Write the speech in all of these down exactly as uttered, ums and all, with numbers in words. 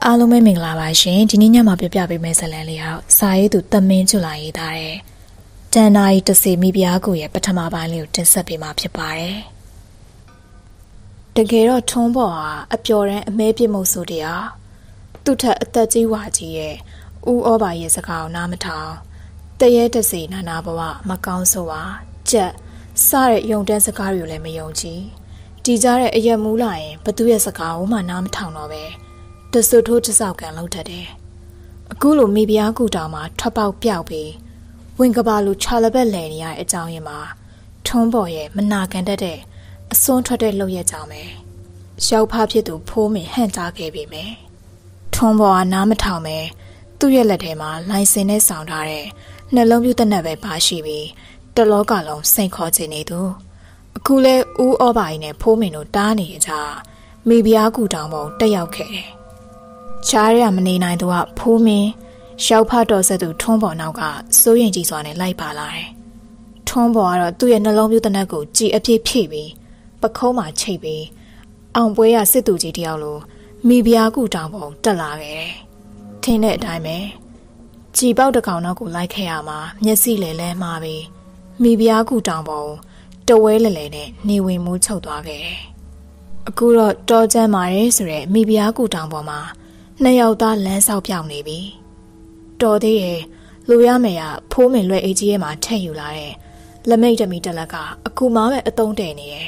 阿龙妹妹来来先，今天伢妈表表被妹子来了，啥也都当面就来一打哎。但那一只是米比阿姑也不他妈办了，真是被妈批巴哎。但看到同胞啊，阿表人没别没说的啊，都他得罪话题耶，乌阿爸也是搞那么套，但也只是那那不话，没讲说话，这啥也用真是搞有来没用起。 Di jare iya mulai, betul ya sekau mana matang nawe. Tersuruh tersaukkan lautan deh. Gulu mibi aku dama terpau piawi. Wingkabalu chala belanya ejauhnya ma. Tomboye menaikkan deh. Sontra deh loye jauhme. Siapap itu pome hendak kebime. Tomboa nama taume. Tuye lede ma lain seni saudara. Nelom itu nabe pasiwi. Terlokalom sengkau seni tu. Kule u obai ne pomeno dani ja, mibi aku damo dayauke. Cari amni nai dua pome, siapa dosa tu tombo nauka, soyen jiswane lai balai. Tombo ada tu yang dalam itu naku ji api pibi, berkoma cibi, ampuya situ jidialu, mibi aku damo dalage. Tine daime, jibau dekau naku lai keama, nyesi lele mabi, mibi aku damo. ตัวเว้เลยเนี่ยนิวิมูเฉาตัวแกกูรอจอจันมาเรสเรมีบีอากูจังบ่มาในยาวตาแลนซอกปยองနေပြီတော်သေးရဲ့လူရမရဖိုးမင်လွယ်အေးကြီးရဲ့မှာထည့်ယူလာတယ်လက်မိတ်တမိတလက်ကအခုမားပဲအသုံးတည်နေတယ်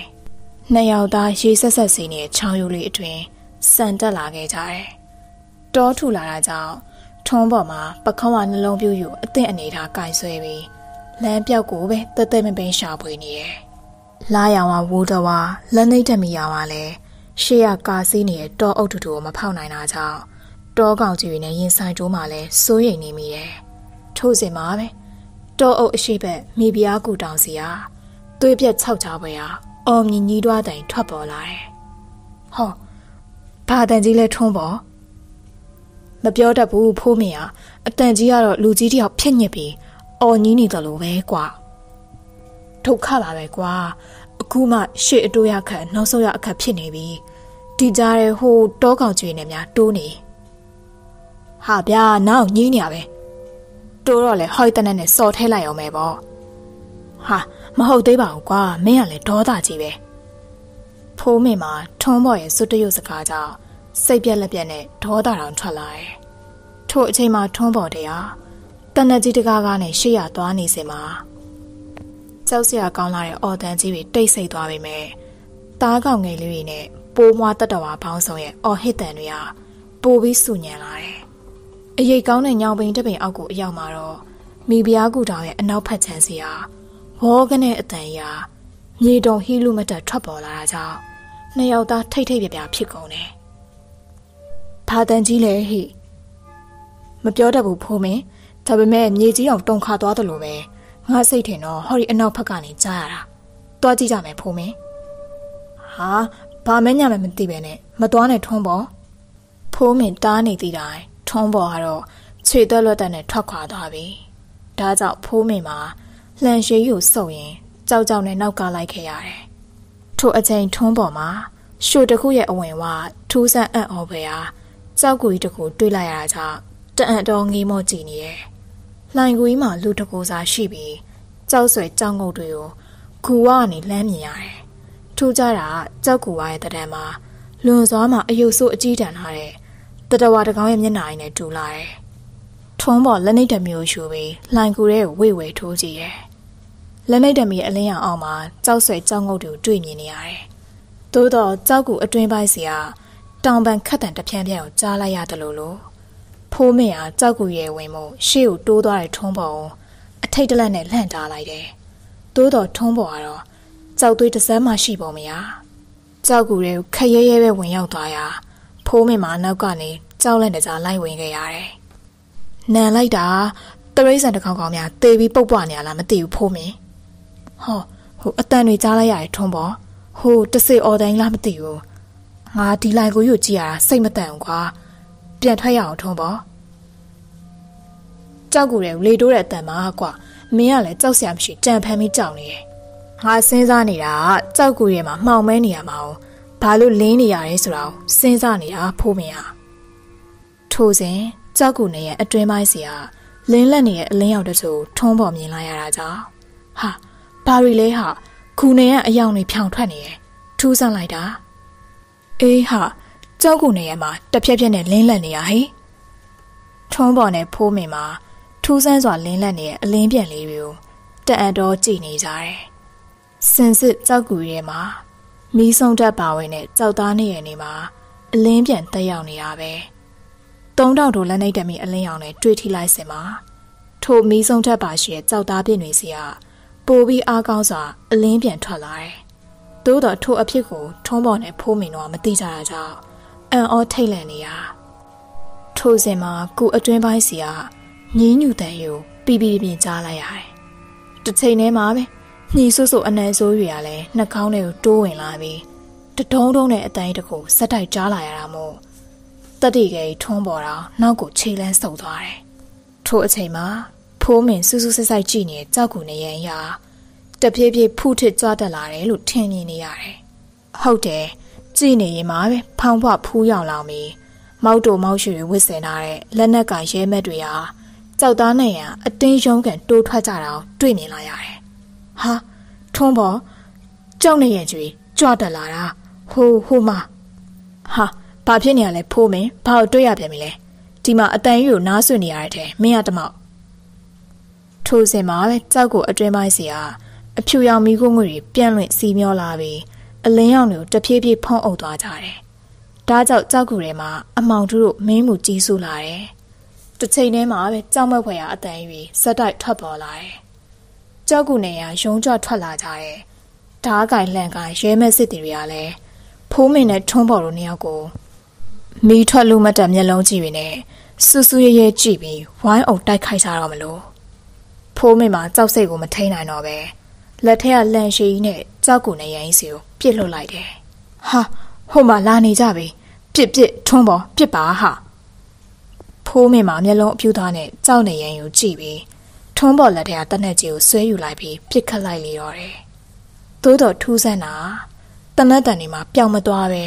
နေရတာရှေးဆက်ဆက်စီနေချောင်းယူလေးအတွင်းစံတက်လာခဲ့ကြတယ်တော်ထူလာတာကြောင့်ထုံးပေါ်မှာပခေါင်းကနှလုံးပြူယူအသင့်အနေထားကင်ဆွဲပြီးလမ်းပြောက်ကိုပဲတသိမ့်မပင်ရှာပွေနေတယ် လာရောင်မှာဝူတော်ဝါလန်နေတမီရောင်ပါလေရှေ့ကကာစီနေတော့အုတ်တူတူမဖောက်နိုင်တာကြောင့်တောကောင်ကြီးနဲ့ရင်ဆိုင်တိုးမှလဲစိုးရိမ်နေမိတယ်ထို့စင်ပါပဲတောအုတ်အရှိပဲမိဖုရားကူတောင်းစီရသွေးပြက်ဆောက်ကြပွေရာအော်မြင်ကြီးတွားတိုင်ထွက်ပေါ်လာတယ်ဟောဘာတန်ကြီးလဲထုံးပေါ်မပြောတတ်ဘူးဖိုးမရအတန်ကြီးကတော့လူကြီးတယောက်ဖြက်ညက်ပြီးအော်ညီညီတော်လိုပဲကွာ ทุกข้าลาไปกว่ากูมาเชื่อตัวอยากแค่น้องโซอยากแค่ผิดหนีบีดีใจเลยโหโต๊ะกองจีเนี่ยมาดูหนีหาเปียน้าหนีเนี่ยไปโต๊ะเลยหอยตอนนั้นเนี่ยโซเท่ไหลออกมาบ่ฮะมาห่อเต๋บ่าวกว่าไม่อยากเลยโต๊ะตาจีเว้ยพ่อแม่มาท้องบ่อยสุดที่อยู่สกาจ้าใส่เปียละเปียเนี่ยโต๊ะตาหลังทวดไหลโต๊ะเฉยมาท้องบ่อยเดียวตอนนั้นจีตะกากันเนี่ยเชื่อตัวนี่เสียมา เจ้าเสียกองลายออเดนจีเว้ยเตะใส่ตัวไปเมตากองในลีวีเนี่ยปูมัวตัดตัวว่าพ้องส่งเออเฮ็ดแต่เนี่ยยีดองฮีลูมาจัดถั่วบ่อละจ้าในยาวตาไถ่ๆเปียๆผิดกงเนี่ยพาตันจีเลยหิมะเปียวตะบูโพเมถ้าเป็นแม่เมียจีหยองตงคาตั้วตะโลเว้งาใส่ถิ่นเนาะฮอริอนาผักกะนี่จ้าล่ะตั้วจีจ้ะมั้ยโพเมหา ဘာမင်းညာမမသိပဲနဲ့မတော်နဲ့ထုံးပေါ်ဖိုးမင်းတားနေသေးတိုင်းထုံးပေါ်ဟာတော့ခြေတက်လွတ်တဲ့နဲ့ထွက်ခွာသွားပြီဒါကြောင့်ဖိုးမင်းမှာလှန်ရှည်ယူစုပ်ရင်ကြောက်ကြောက်နဲ့နောက်ကလိုက်ခဲ့ရတယ်ထို့အချိန်ထုံးပေါ်မှာရှူတခုရဲ့အဝင်ဝါထူးဆန်းအံ့ဩပဲဟာကြောက်ကွီတကူတွေ့လိုက်ရတာကြောင့်တအံ့တော်ငေးမော့ကြည့်နေတယ်လှန်ကွီးမှာလူတကူစားရှိပြီးကြောက်ဆွဲကြောက်ငုတ်တွေကိုကူဝါကနေလှမ်းမြင်ရတယ် ထူးကြတာကြောက်ကူဝါရဲ့တထဲမှာလွန်စွာမှအယုတ်ဆိုးအကြီးတန်းထားတဲ့တတဝါတကောင်ရဲ့မျက်နှာရင်းနဲ့တူလာတယ်ထုံးပေါ်လက်နှိတ်တမျိုးရှူပြီးလှန်ကူရဲဝိတ်ဝဲထိုးကြည့်တယ်လက်နှိတ်တမီအလင်းရောင်အောင်မှာကြောက်ဆွဲကြောက်ငုတ်တွေကိုတွေ့မြင်နေရတယ်သို့တော့ကြောက်ကူအတွင်းပိုင်းစီကတောင်ပန်ခတ်တန်တစ်ဖြန်းဖြန်းကိုကြားလိုက်ရသလိုလိုဖိုးမင်းဟာကြောက်ကူရဲ့ဝင်မှုရှေ့ကိုတိုးသွားတဲ့ထုံးပေါ်အထိတ်တလန့်နဲ့လှန်တားလိုက်တယ် ตัวโดดท้องบ่ออ่ะจ้าวกูเรเลโต้แต่ตันมาอ่ะกว่าเมียก็เลยจ้าวเสียไม่ชื่อจั่นแพ้ไม่จ้องนี่ ငါစဉ်းစားနေတာကြောက်ကူရဲမှာမှောင်မဲနေရမှာဘာလို့လင်းနေရလဲဆိုတော့စဉ်းစားနေတာဖိုးမင်းဟာ Tosin, Zagune, a dreamisia, Linlani, a layout or two, Tombo Milaya. Ha, Pari leha, Kunea, a young pound twenty, two sunlight. Eh, ha, Zagune, ma, the Pepian and Linlania, he? Tombone, poor me, ma, two sons are Linlani, a limpian leave the adult genies are. Since it Zagure, ma, me song that bow in it, Zaudani, any ma, a limpian, the young abbey. ต้องดาวโดนไล่ได้แต่มีอเล่นอย่างในတွေ့ထိလိုက်เสร็จมาโทมีส่งแทบป่าရှိတဲ့เจ้าตาပြည့်หนุ่ยเสียปูบีอาก้าวစွာအလင်းပြန်ထွက်လာတယ်သို့တော့ထို့အဖြစ်ကိုထုံးပေါ်နဲ့ဖိုးမိนว่าမတိကြတာကြောင့်အံ့ဩထိတ်လန့်နေရထို့စင်မှာကိုအတွင်းပိုင်းစီကညီညွတ်တဲ့ယူ ตะดิเกยท้องบ่อเรานอกกูเฉยแลนส่งตัว Papiniale, poor me, power to ya demile. Tima attain you, nasuni arte, me at the mouth. Tose male, tago a dremisia, a puya migumuri, pianwit simio lavi, a leonu, the pipi pon odare. Dads out tagurema, a mount root, memu jisulare. The tainame ave, tamawaya attain, sadai topolare. Jagunea, shonja tolatae. Tagai langai, shame city ผู้เมนน่ะท้องบ่อโลเนี่ยกูมีถั่วลูมาตะမျက်လုံးကြည့်ပြီးနေစူးစူးရဲရဲကြည့်ပြီးဝိုင်းအောင်တိုက်ခိုက်စားရမလို့ဖိုးเมนမှာကြောက်စိတ်ကိုမထိနိုင်တော့ပဲလက်ထက်ကလန့်ရှည်ကြီးနဲ့ကြောက်ကူနဲ့ရရင်စီကိုပြစ်လှုပ်လိုက်တယ်ဟာဟိုမှာလာနေကြပြီပြစ်ပြစ်ထုံးပေါ်ပြစ်ပါဟာဖိုးเมนမှာမျက်လုံးအပြူသားနဲ့ကြောက်နေရင်ကိုကြည့်ပြီးထုံးပေါ်လက်ထက်ကတနက်ကြီးကိုဆွဲယူလိုက်ပြီးပြစ်ခတ်လိုက်လေတော့တယ်သို့တော့ထူးဆန်းတာ တန်တန်တန်ဒီမှာပြောင်းမသွားပဲ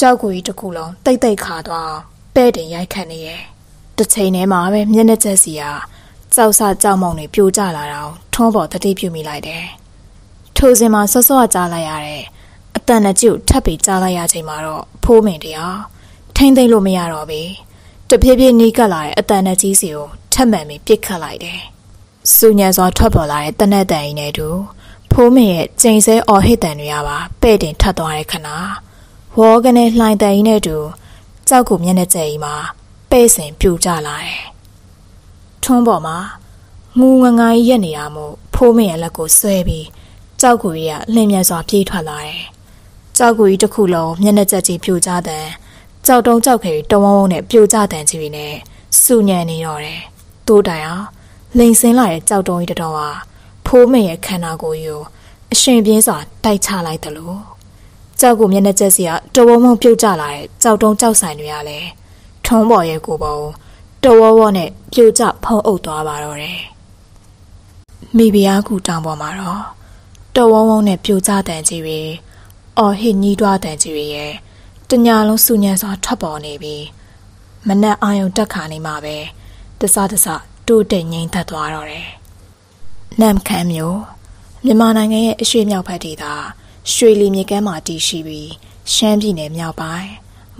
ကြောက်ကိုကြီးတစ်ခုလုံးတိတ်တိတ်ခါသွားပဲ့တင်ရိုက်ခတ်နေရဲ့တစ်ချိန်ထဲမှာပဲမျက်နှာချက်စီကစောက်စကြောက်မောင်တွေပြိုးကျလာတာတော့ထုံးပေါ်တတိပြုမိလိုက်တယ်ထိုးစင်မှာစောစောကကြားလိုက်ရတဲ့အတန်တကြီးကိုထပ်ပြီးကြားလိုက်ရချိန်မှာတော့ဖိုးမင်တရားထိမ့်သိမ့်လို့မရတော့ပြီတဖြည်းဖြည်းနီးကပ်လာတဲ့အတန်တကြီးစီကိုထပ်မှန်ပြီးပြစ်ခတ်လိုက်တယ်စူညံစွာထွက်ပေါ်လာတဲ့တနက်တန်အိမ်ထဲသို့ဖိုးမင်ရဲ့ ကျိန်စဲအော်ဟစ်တန်တွေရပါပဲ့တင်ထပ်သွားတဲ့ခဏ ဝါကနဲ့လှိုင်တိုင်နဲ့တူကြောက်ကိုမျက်နှာကြက်ကြီးမှာပဲ့စင်ပြူကြလာတယ်ထုံးပေါ်မှာငူငငိုင်းရက်နေရမှုဖိုးမင်ရဲ့လက်ကိုဆွဲပြီးကြောက်ကိုရီးကလှည့်မြက်စွာပြေးထွက်လာတယ်ကြောက်ကိုရီးတခုလုံးမျက်နှာကြက်ကြီးပြူကြတဲ့ကြောက်တုံးကြောက်ခဲတွေတဝုံဝုံနဲ့ပြူကြတဲ့ချီပြီးနဲ့စူညံနေတော့တယ်တိုးတိုင်အောင်လိန်စင်းလာတဲ့ကြောက်တုံးကြီးတစ်တော်ဟာဖိုးမင်ရဲ့ခန္ဓာကိုယ်ကိုအရှင်ပြင်းစွာတိုက်ချလိုက်တယ်လို့ ကြောက်ကိုမျက်နှာကြက်စီကတဝုံဝုံပြုတ်ကြလာတဲ့ကြောက်တုံးကြောက်ဆိုင်တွေရလဲ ရွှေလီမြေကမ်းမှာတည်ရှိပြီးရှမ်းပြည်နယ်မြောက်ပိုင်း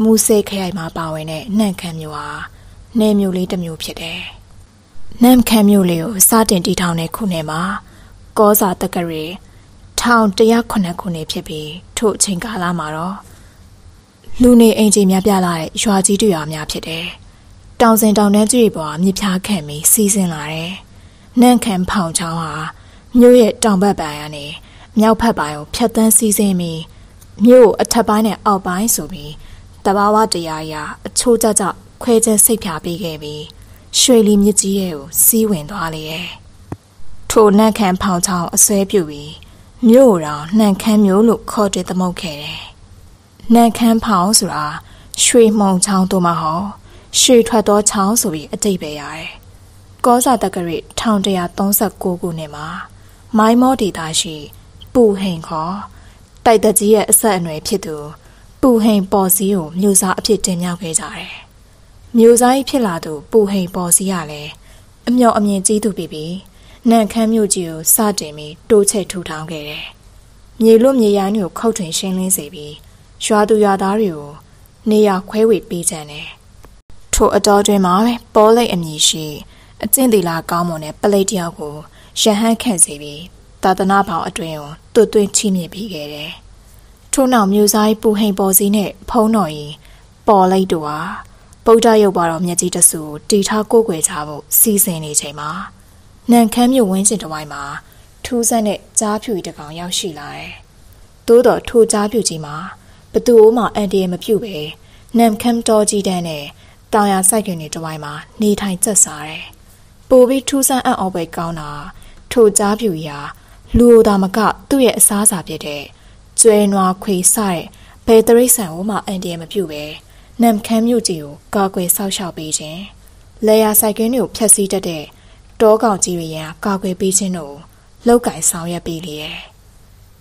မူဆယ်ခရိုင်မှာပါဝင်တဲ့နန့်ခမ်းမြို့ဟာနယ်မြို့လေးတစ်မြို့ဖြစ်တယ်။နန့်ခမ်းမြို့လေးကိုစတင်တည်ထောင်တဲ့ခုနှစ်မှာကောစာတက္ကရာ မြောက်အထက်ပိုင်းနဲ့အောက်ပိုင်းဆိုပြီးတဘာဝတရားအချို့ကြကြခွဲခြင်းစိတ်ဖြာပေးခဲ့ပြီးရွှေလီမြစ်ကြီးရဲ့ကိုစီးဝင်သွားလေ။ထို့နန့်ခမ်းပေါင်းချောင်းအဆွဲပြုပြီးမြို့ရောနန့်ခမ်းမျိုးလို့ခေါ်တဲ့တမုတ်ခဲ့တယ်။နန့်ခမ်းပေါင်းဆိုတာရွှေမှုန်ချောင်းသို့မဟုတ်ရွှေထွက်သောချောင်းဆိုပြီးအတိပ္ပယ်ရတယ်။ကောစာတက္ကရာ ပူဟိန်ခေါ်တိုက်တကြီးရဲ့အဆက်အနွယ်ဖြစ်သူပူဟိန်ပေါ်စီကိုမြို့စာအဖြစ်တင်မြှောက်ခဲ့ကြတယ်牛仔皮拉都不黑包西亚嘞，俺要俺们几度 baby， 那看牛就啥子没都在土塘给嘞。你路你伢牛靠船上嘞这边，耍都要打油，你要快回避着嘞。托阿到对马嘞，包嘞俺们是，真的拉高么嘞，不来第二个，上海看这边，打到那跑阿对哦，都对起面皮给嘞。托那牛仔不黑包西呢，跑哪伊，包嘞多啊。包扎有把我们这只手对他过轨查无，细心理解嘛。能看有文字的外嘛，突然的诈骗的刚要起来，多多偷诈骗的嘛，不多嘛按点么骗呗。能看着急的呢，当然塞给你的外嘛，你太自杀嘞。不必突然按二倍高呢，偷诈骗呀，路大么个都也傻傻别的，最难亏晒，被得人生我嘛按点么骗呗。南康有酒，高贵少少背景。来呀，三个牛撇水着的，多高几位呀？高贵背景路，老改少也背哩。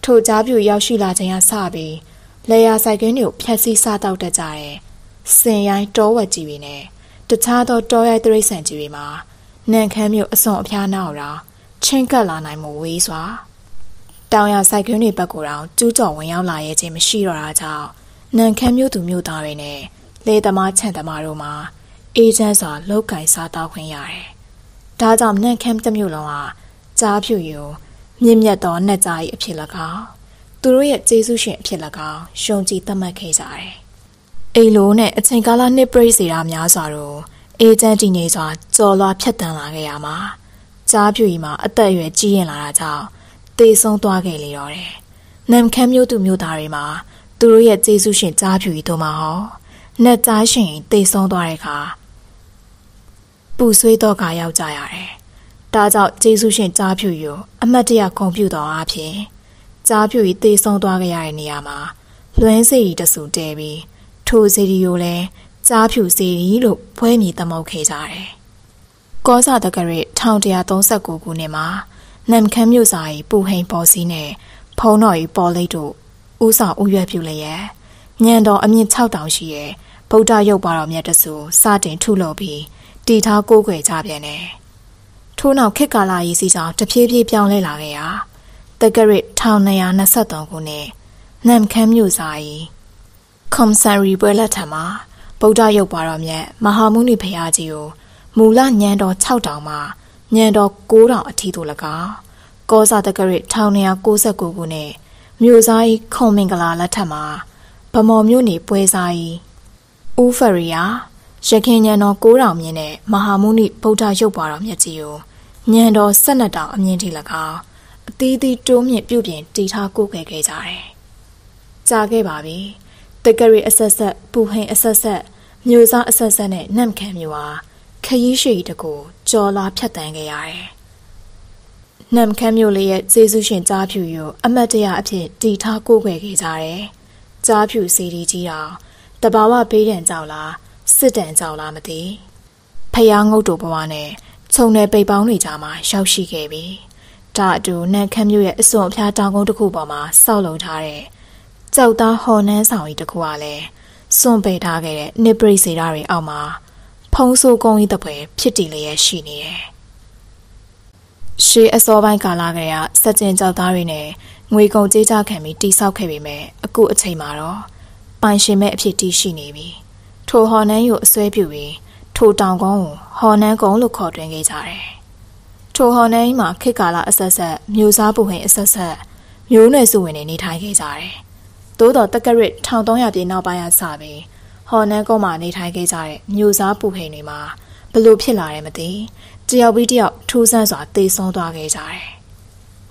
土家表要去拉这样傻逼，来呀，三个牛撇水傻到的在，生意多我几位呢？这差到多爱对生几位嘛？南康有一双偏脑啦，请个老奶母为啥？当然，三个牛不过让就早晚要来也这么虚弱着，南康有都没有单位呢。来他妈抢他妈肉嘛！一阵啥老干啥大混样嘞？他咱们能看得没有了啊？诈骗有，明明到那在一批了个，都罗也最首选批了个，兄弟他们开啥嘞？一路呢，参加了那不是让伢啥肉，一阵今年啥做了批单那个呀嘛？诈骗嘛，一个月几人来着？对上多给力了嘞！能看没有都没有道理嘛？都罗也最首选诈骗多嘛好？那诈骗对上多来卡，不随多卡要诈呀嘞。打造技术性诈骗有，阿么这样恐怖到阿骗，诈骗对上多个呀尼亚嘛，乱世里的手段呗，土世里有嘞，诈骗世里路外面都冇开诈嘞。高啥的个人，唱这样东西姑姑呢嘛，能看有啥不很保险呢？跑哪一跑来着？无啥无月票嘞耶。年到阿面超到时耶。不知有把我们的手杀进土楼边，对他过轨诈骗呢。土脑客家来一时上，这偏偏表来哪个呀？这个人讨那样那啥东西呢？难看有啥意？看三日不了他妈，不知有把我们马哈姆女陪阿舅，无论年到超到嘛，年到过了提多了个，高啥这个人讨那样过色过过呢？有啥意？看明个啦了他妈，不毛有你不会啥意？乌法瑞亚，这些年那古老面的马哈姆尼爆炸又爆了面子哟，年到三那档面子了个，弟弟周面表变对他过给给咋嘞？咋给爸比？这个人一说说，不很一说说，牛啥一说说呢？难看没哇？可以学一的个，叫拉撇单个呀嘞？难看没了也，最首选诈骗哟，阿么这样一片对他过给给咋嘞？诈骗谁理解啊？တဘာဝဘေးဒဏ်ကြောင့်လားစစ်ဒဏ်ကြောင့်လားမသိဖျားငုတ်တို့ဘဝနဲ့ခြုံနယ်ပိတ်ပေါင်းတွေကြားမှာရောက်ရှိခဲ့ပြီဒါအတူနန်ခမ်းမြို့ရဲ့အစွန်အဖျားတောင်ကုန်းတစ်ခုပေါ်မှာဆောက်လုပ်ထားတဲ့ကြောက်သားဟော်နန်းဆောင်ကြီးတစ်ခုကလည်းစွန့်ပယ်ထားခဲ့တဲ့နိပရိစေတာတွေအောက်မှာဖုံးဆိုးကုန်းကြီးတစ်ပွဲဖြစ်တည်လျက်ရှိနေတယ်ရှေးအစောပိုင်းကာလကလေးကစက်ကျင်ကြောက်သားတွေနဲ့ငွေကုန်ကြေးကျခံပြီးတိဆောက်ခဲ့ပေမဲ့အခုအချိန်မှာတော့ပိုင်ရှင်မဲ့အဖြစ်တည်ရှိနေပြီထိုဟော်နန်းကိုအစွဲပြုပြီးထိုတောင်ကုန်းကိုဟော်နန်းကုန်းလို့ခေါ်တွင်ခဲ့ကြတယ်ထိုဟော်နန်းမှာခေတ်ကာလအဆက်ဆက်မျိုးစားပူဟင်အဆက်ဆက်မျိုးနွယ်စုဝင်တွေနေထိုင်ခဲ့ကြတယ်သို့တော်တက္ကရစ်1300ပြည့်နောက်ပိုင်းကစပြီးဟော်နန်းကုန်းမှာနေထိုင်ခဲ့ကြတဲ့မျိုးစားပူဟင်တွေမှာဘလို့ဖြစ်လာတယ်မသိတယောက်ပြီးတယောက်ထိုးဆန်းစွာတေဆုံးသွားခဲ့ကြတယ်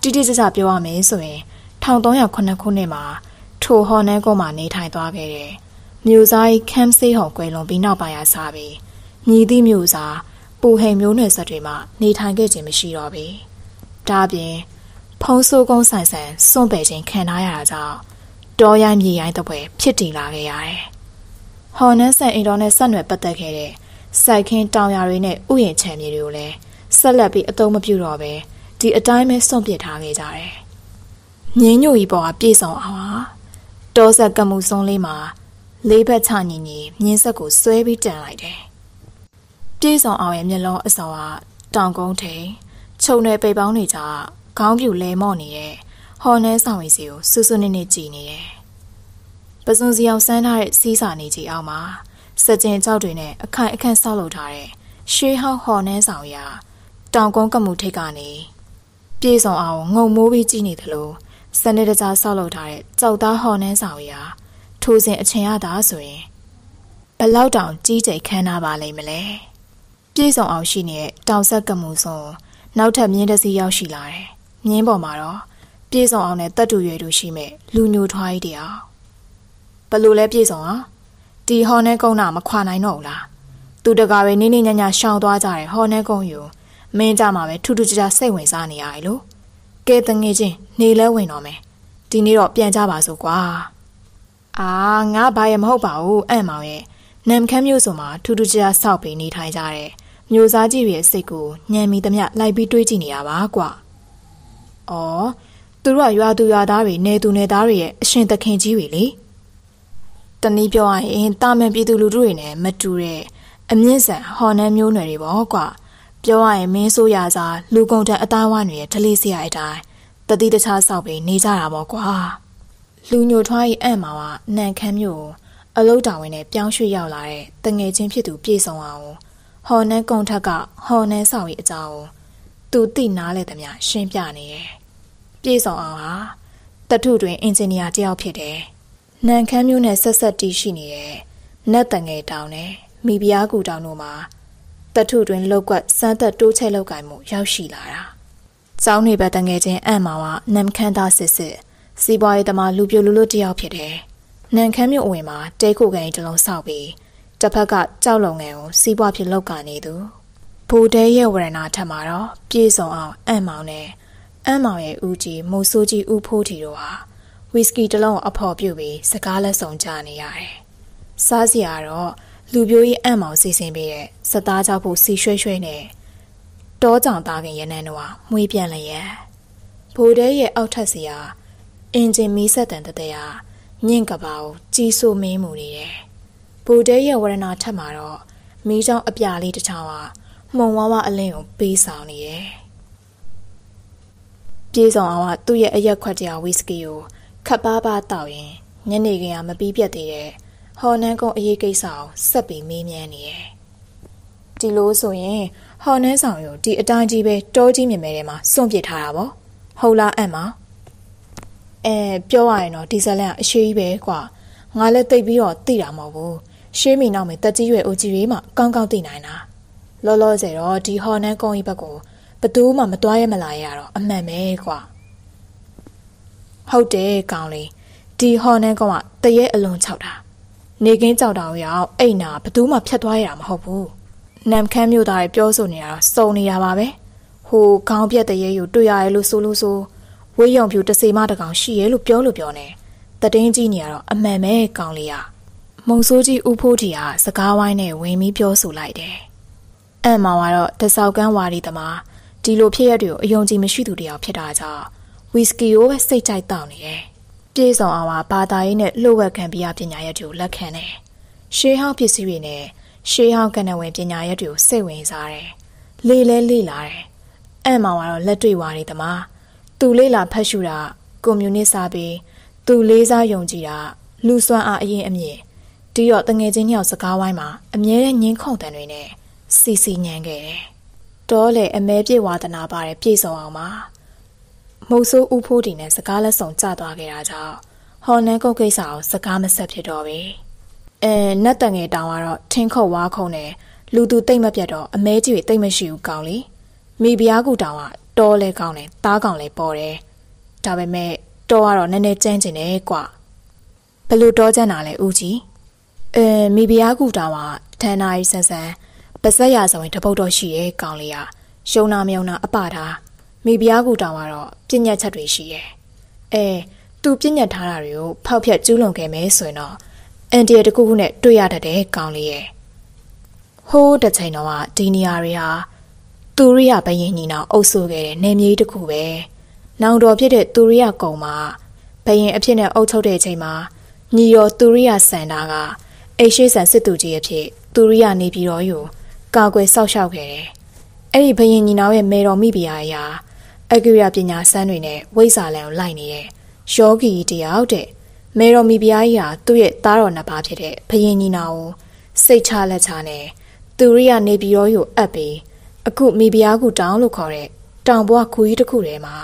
တိတိကျကျပြောရမယ်ဆိုရင်1300ခုနှစ်မှာထိုဟော်နန်းကုန်းမှာနေထိုင်သွားခဲ့တယ်။မြို့စားခမ်းစေးဟော်ကွယ်လွန်ပြီးနောက်ပိုင်းရစားပြီးမြည်သည့်မြို့စားပူဟိန်မျိုးနွယ်ဆက်တွေမှာနေထိုင်ခဲ့ခြင်းမရှိတော့ပေ။ဒါပြင်ဖုံးဆိုးကုန်းဆိုင်ဆိုင်စွန့်ပယ်ခြင်းခံထားရတာကြောင့်တောရိုင်းမြေရိုင်းတစ်ပွဲဖြစ်တည်လာခဲ့ရတယ်။ဟော်နန်းဆန်အင်တော်နဲ့ဆက်နွယ်ပတ်သက်ခဲ့တဲ့စိုက်ခင်းတောင်ယာတွေနဲ့ဥယျာဉ်ခြံမြေတွေကိုလည်းဆက်လက်ပြီးအသုံးမပြုတော့ပဲဒီအတိုင်းပဲစွန့်ပစ်ထားခဲ့ကြတယ်။မြင်းညိုကြီးပေါ်ကပြေဆောင်အောင်ပါတောဆက်ကမှုဆုံးလေးမှာလေးဘက်ချညီညီမြင်းဆက်ကိုဆွဲပြီးတန်လိုက်တယ် တေးဆောင်အောင်ရဲ့မျက်လုံးအစောဟာတောင်ကုန်းထိန်ခြုံနယ်ပိတ်ပေါင်းနေကြခေါင်းပြူလဲမော့နေတဲ့ဟော်နဲဆောင်ရည်စီကိုဆူဆူနစ်နစ်ကြည်နေတယ်။ပစွန်စီအောင်ဆန်းထားတဲ့စီးစာနေကြီးအောင်မှာစကြင်ကြောက်တွေနဲ့အခိုင်အခန့်ဆောက်လုပ်ထားတဲ့ရှေးဟောင်းဟော်နဲဆောင်ရာတောင်ကုန်းကမှုထိတ်ကနေပြေဆောင်အောင်ငုံမိုးပြီးကြည်နေတယ်လို့စနေတကြားဆောက်လုပ်ထားတဲ့ကြောက်သားဟော်နဲဆောင်ရာထိုးစဉ်အချင်ရတာဆိုရင်ဘလောက်တောင်ကြီးကျယ်ခမ်းနားပါလိမ့်မလဲ။ပြေဆောင်အောင်ရှိနေတဲ့တောင်ဆက်ကမှုစွန်နောက်ထပ်မြင်းတစ်စီးရောက်ရှိလာတယ်။မြင်းပေါ်မှာတော့ပြေဆောင်အောင်နဲ့တတ်တူရွယ်တူရှိမဲ့လူညိုထွားကြီးတရားဘလို့လဲပြေဆောင်အောင်ဒီဟော်နဲကုန်းနာမခွာနိုင်တော့ဘူးလားသူတကာပဲနင်းနေညညရှောင်းသွားကြတယ်ဟော်နဲကုန်းယူမင်းကြမှာပဲထူးထူးခြားခြားစိတ်ဝင်စားနေရတယ်လို့ကဲတငယ်ချင်းနေလဲဝင်တော့မယ်ဒီနေ့တော့ပြန်ကြပါစို့ကွာအာငါဘာရမဟုတ်ပါဘူးအံ့မောင်ရဲ့နမ်ခမ်းမျိုးစုံမှာထူးထူးခြားခြားစောက်ပြီးနေထိုင်ကြတယ်မျိုးစားကြီးရဲ့စိတ်ကိုညံမီသမျှလိုက်ပြီးတွေးကြည့်နေရပါကွာအော်သူတို့ကရွာသူရွာသားတွေနေသူနေသားတွေရဲ့အရှင်သခင်ကြီးတွေလေတနည်းပြောရရင်တာမန်ပြည်သူလူထုတွေနဲ့မတူတဲ့အမြင့်ဆန်ဟော်နန်းမျိုးနွယ်တွေပေါ့ကွာပြောရရင်မင်းဆိုရစာလူကုန်တန်အသားဝါတွေရဲ့ဓလေ့စရာအတိုင်းတတိတခြားဆောက်ပြီးနေကြတာပေါ့ကွာလူညိုထွားကြီးအံ့မှာကနန်ခမ်းမျိုးအလုတာဝင်နဲ့ပြောင်းရွှေ့ရောက်လာတဲ့တငယ်ချင်းဖြစ်သူပြေဆောင်အောင်ဟော်နန်းကုံထက်ကဟော်နန်းဆောင်ရဲ့အကြောင်းသူသိနားလဲသမျှရှင်းပြနေတယ်ပြေဆောင်အောင်ဟာတထုတွင်အင်ဂျင်နီယာတစ်ယောက်ဖြစ်တယ်။နန်ခမ်းမျိုးနဲ့ဆက်ဆက်တည်ရှိနေတဲ့နတ်တငယ်တောင်နဲ့မိဖုရားကူတောင်တို့မှာတထုတွင်လောက်ကွက်စမ်းသက်တိုးချဲ့လောက်ကင်မှုရောက်ရှိလာတာ။ကျောင်းနေဘက်တငယ်ချင်းအံ့မှာကနမ်ခမ်းသားစစ်စစ်စီးပွားရေးသမားလူပြိုလူလွတ်တစ်ယောက်ဖြစ်တယ်။နန်ခမ်းမျိုးအဝင်မှာတဲခိုကန်ကြီးတစ်လုံးဆောက်ပြီးတစ်ဖက်ကကြောက်လုံငယ်ကိုစီးပွားဖြစ်လောက်ကင်နေသူ။ဘူတဲရဲ့ဝရဏထမှာတော့ပြေဆောင်အောင်အံ့မောင်နဲ့အမ်းမောင်ရဲ့ဦးကြီးမိုးဆိုးကြီးဦးဖိုးတီတို့ဟာဝီစကီတစ်လုံးအဖော်ပြုတ်ပြီးစကားလက်ဆောင်ကြနေရတယ်။စားစရာတော့လူပြိုးကြီးအမ်းမောင်စီစဉ်ပေးတဲ့စသားကြောက်ဖို့စီရွှဲရွှဲနဲ့တောကြောင်သားခင်ရနန်းတို့ဟာမွေးပြန်လျက်ဘိုးတဲရဲ့အောက်ထက်စရာအင်ဂျင်မီဆက်တန်တတရားညင့်ကပါကိုကြီးဆူမင်းမူနေတယ်။ဘိုးတဲရဲ့ဝရဏထက်မှာတော့မီးကြောင်အပြာလေးတစ်ချောင်းဟာမှုံဝါးဝါအလင်းကိုပေးဆောင်နေတယ်။ပြေဆောင်အောင်ကသူ့ရဲ့အရက်ခွက်တရားဝီစကီကိုခပ်ပါးပါးတောက်ရင်ညနေခင်းကမပြီးပြတ်သေးတဲ့ဟော်နန်းကုန်းအရေးကိစ္စကိုဆက်ပြီးမေးမြန်းနေတယ်။ဒီလိုဆိုရင်ဟော်နန်းဆောင်ကိုဒီအတိုင်းကြီးပဲတောကြီးမြေမဲထဲမှာစွန့်ပစ်ထားတာပေါ့။ဟုတ်လားအမ်မ။အဲပြောရရင်တော့ဒီဇလန်ကအရှိကြီးပဲကွာ။ငါလည်းတိတ်ပြီးတော့သိတာမဟုတ်ဘူး။ရှေးမီနောက်မှာတက်ကြီးရွယ်အိုကြီးတွေမှကောင်းကောင်းသိနိုင်တာ။လောလောဆယ်တော့ဒီဟော်နန်းကုန်းကြီးဘက်ကိုဘသူမှမတွားရမလာရတော့အမှန်ပဲကွာဟုတ်တယ်ကောင်လေးဒီဟော်နန်းကောင်ကတရဲအလွန်ချောက်တာနေကင်းကြောက်တာရောက်အဲ့နာဘသူမှဖြတ်သွားရတာမဟုတ်ဘူးနမ်ခမ်းမြို့သားတွေပြောဆိုနေရတော့စုံနေရပါပဲဟိုခေါင်းပြက်တရဲကိုတွေ့ရတယ်လို့ဆိုလို့ဆိုဝေးရုံဖြူတစေမတကောင်ရှိရဲလို့ပြောလို့ပြောနေတတင်းကြီးနေရတော့အမှန်ပဲကောင်လေးရမုံဆိုးကြီးဥဖိုးတီကစကားဝိုင်းနဲ့ဝင်ပြီးပြောဆိုလိုက်တယ်အမ်မောင်ကတော့တစောက်ကန်းဝါရီသမားဒီလိုဖြစ်ရတွေကိုအယုံကြည်မရှိသူတယောက်ဖြစ်တာကြောင့်ဝီစကီကိုပဲစိတ်ကြိုက်တောင်းနေတယ်။ပြေဆောင်အောင်ကဘာသာရေးနဲ့လှုပ်ဝက်ခံပြီးရပညာရက်တွေကိုလက်ခံတယ်။ရှေးဟောင်းပစ္စည်းတွေနဲ့ရှေးဟောင်းကဏ္ဍဝင်ပညာရက်တွေကိုစိတ်ဝင်စားတယ်။လေလဲလေလာတယ်။အံ့မောင်ကတော့လက်တွေ့ဝါးတွေတမ။သူလေလာဖတ်ရှုတာကွန်မြူနစ်စာပေသူလေးစားယုံကြည်တာလူစွမ်းအားအရင်အမြင်ဒီတော့တငယ်ချင်းနှစ်ယောက်စကားဝိုင်းမှာအမြဲတမ်းညှင်းခုန်တန်တွေနဲ့စီစီညံခဲ့တယ်။တော့လေအမဲပြေဝါဒနာပါတယ်ပြေဆောင်အောင်ပါမုတ်ဆိုးဥဖိုးတီနဲ့စကားလက်ဆောင်ကြသွားခဲ့တာကြောင့်ဟော်နန်းကုတ်ကိစ္စအောင်စကားမဆက်ဖြစ်တော့ပဲအဲနတ်တန်ငယ်တောင်ကတော့ထင်းခုတ်ဝါခုံနဲ့လူသူတိတ်မပြတ်တော့အမဲကြီးတိတ်မရှိဘူးကောင်းလေမိဖုရားကူတောင်ကတော့လေကောင်းတယ်တားကောင်လေပေါ်တယ်ဒါပေမဲ့တော့ကတော့နည်းနည်းကြမ်းကျင်တယ်ကွာဘလို့တော့ကြမ်းတာလဲဦးကြီးအဲမိဖုရားကူတောင်ကဌာနာကြီးဆန်းဆန်းပစက်ရဆိုရင်တပုတ်တော့ရှိရဲ့ကောင်လေးရရှုံနာမြုံနာအပတာမိဖုရားကူတောင်ကတော့ပြညတ်ချက်တွေရှိရဲ့အဲသူပြညတ်ထားတာတွေကိုဖောက်ဖျက်ကျူးလွန်ခဲ့မယ်ဆိုရင်တော့အန်တီရတခုခုနဲ့တွေ့ရတတ်တယ်ကောင်လေးရဟိုးတစ်ချိန်တော့ကဒီနေရာတွေဟာသူရိယဘယင်ညီနောင်အုပ်ဆိုးခဲ့တဲ့နယ်မြေတစ်ခုပဲနောင်တော်ဖြစ်တဲ့သူရိယကုံမှာဘယင်အဖြစ်နဲ့အုပ်ချုပ်တဲ့အချိန်မှာညီရောသူရိယစန္ဒာကအိရှိဆန်စစ်သူကြီးအဖြစ်သူရိယနေပြီးတော့ယူ ကာကွယ်စောင့်ရှောက်ခဲ့တယ်။အဲ့ဒီဘုရင်ညီနောင်ရဲ့မေတော်မိဖုရားအရာအဂိရပညာစမ်းတွေနဲ့ဝိဇ္ဇာလန်ကိုလိုက်နေရဲ့ယောဂီတယောက်တဲ့မေတော်မိဖုရားကြီးဟာသူ့ရဲ့သားတော်နှစ်ပါးဖြစ်တဲ့ဘုရင်ညီနောင်ကိုစိတ်ချလက်ချနဲ့သူရိယနေပြည်တော်ကိုအပ်ပြီးအခုမိဖုရားကူတောင်းလို့ခေါ်တဲ့တောင်ဘွားခူကြီးတစ်ခုထဲမှာ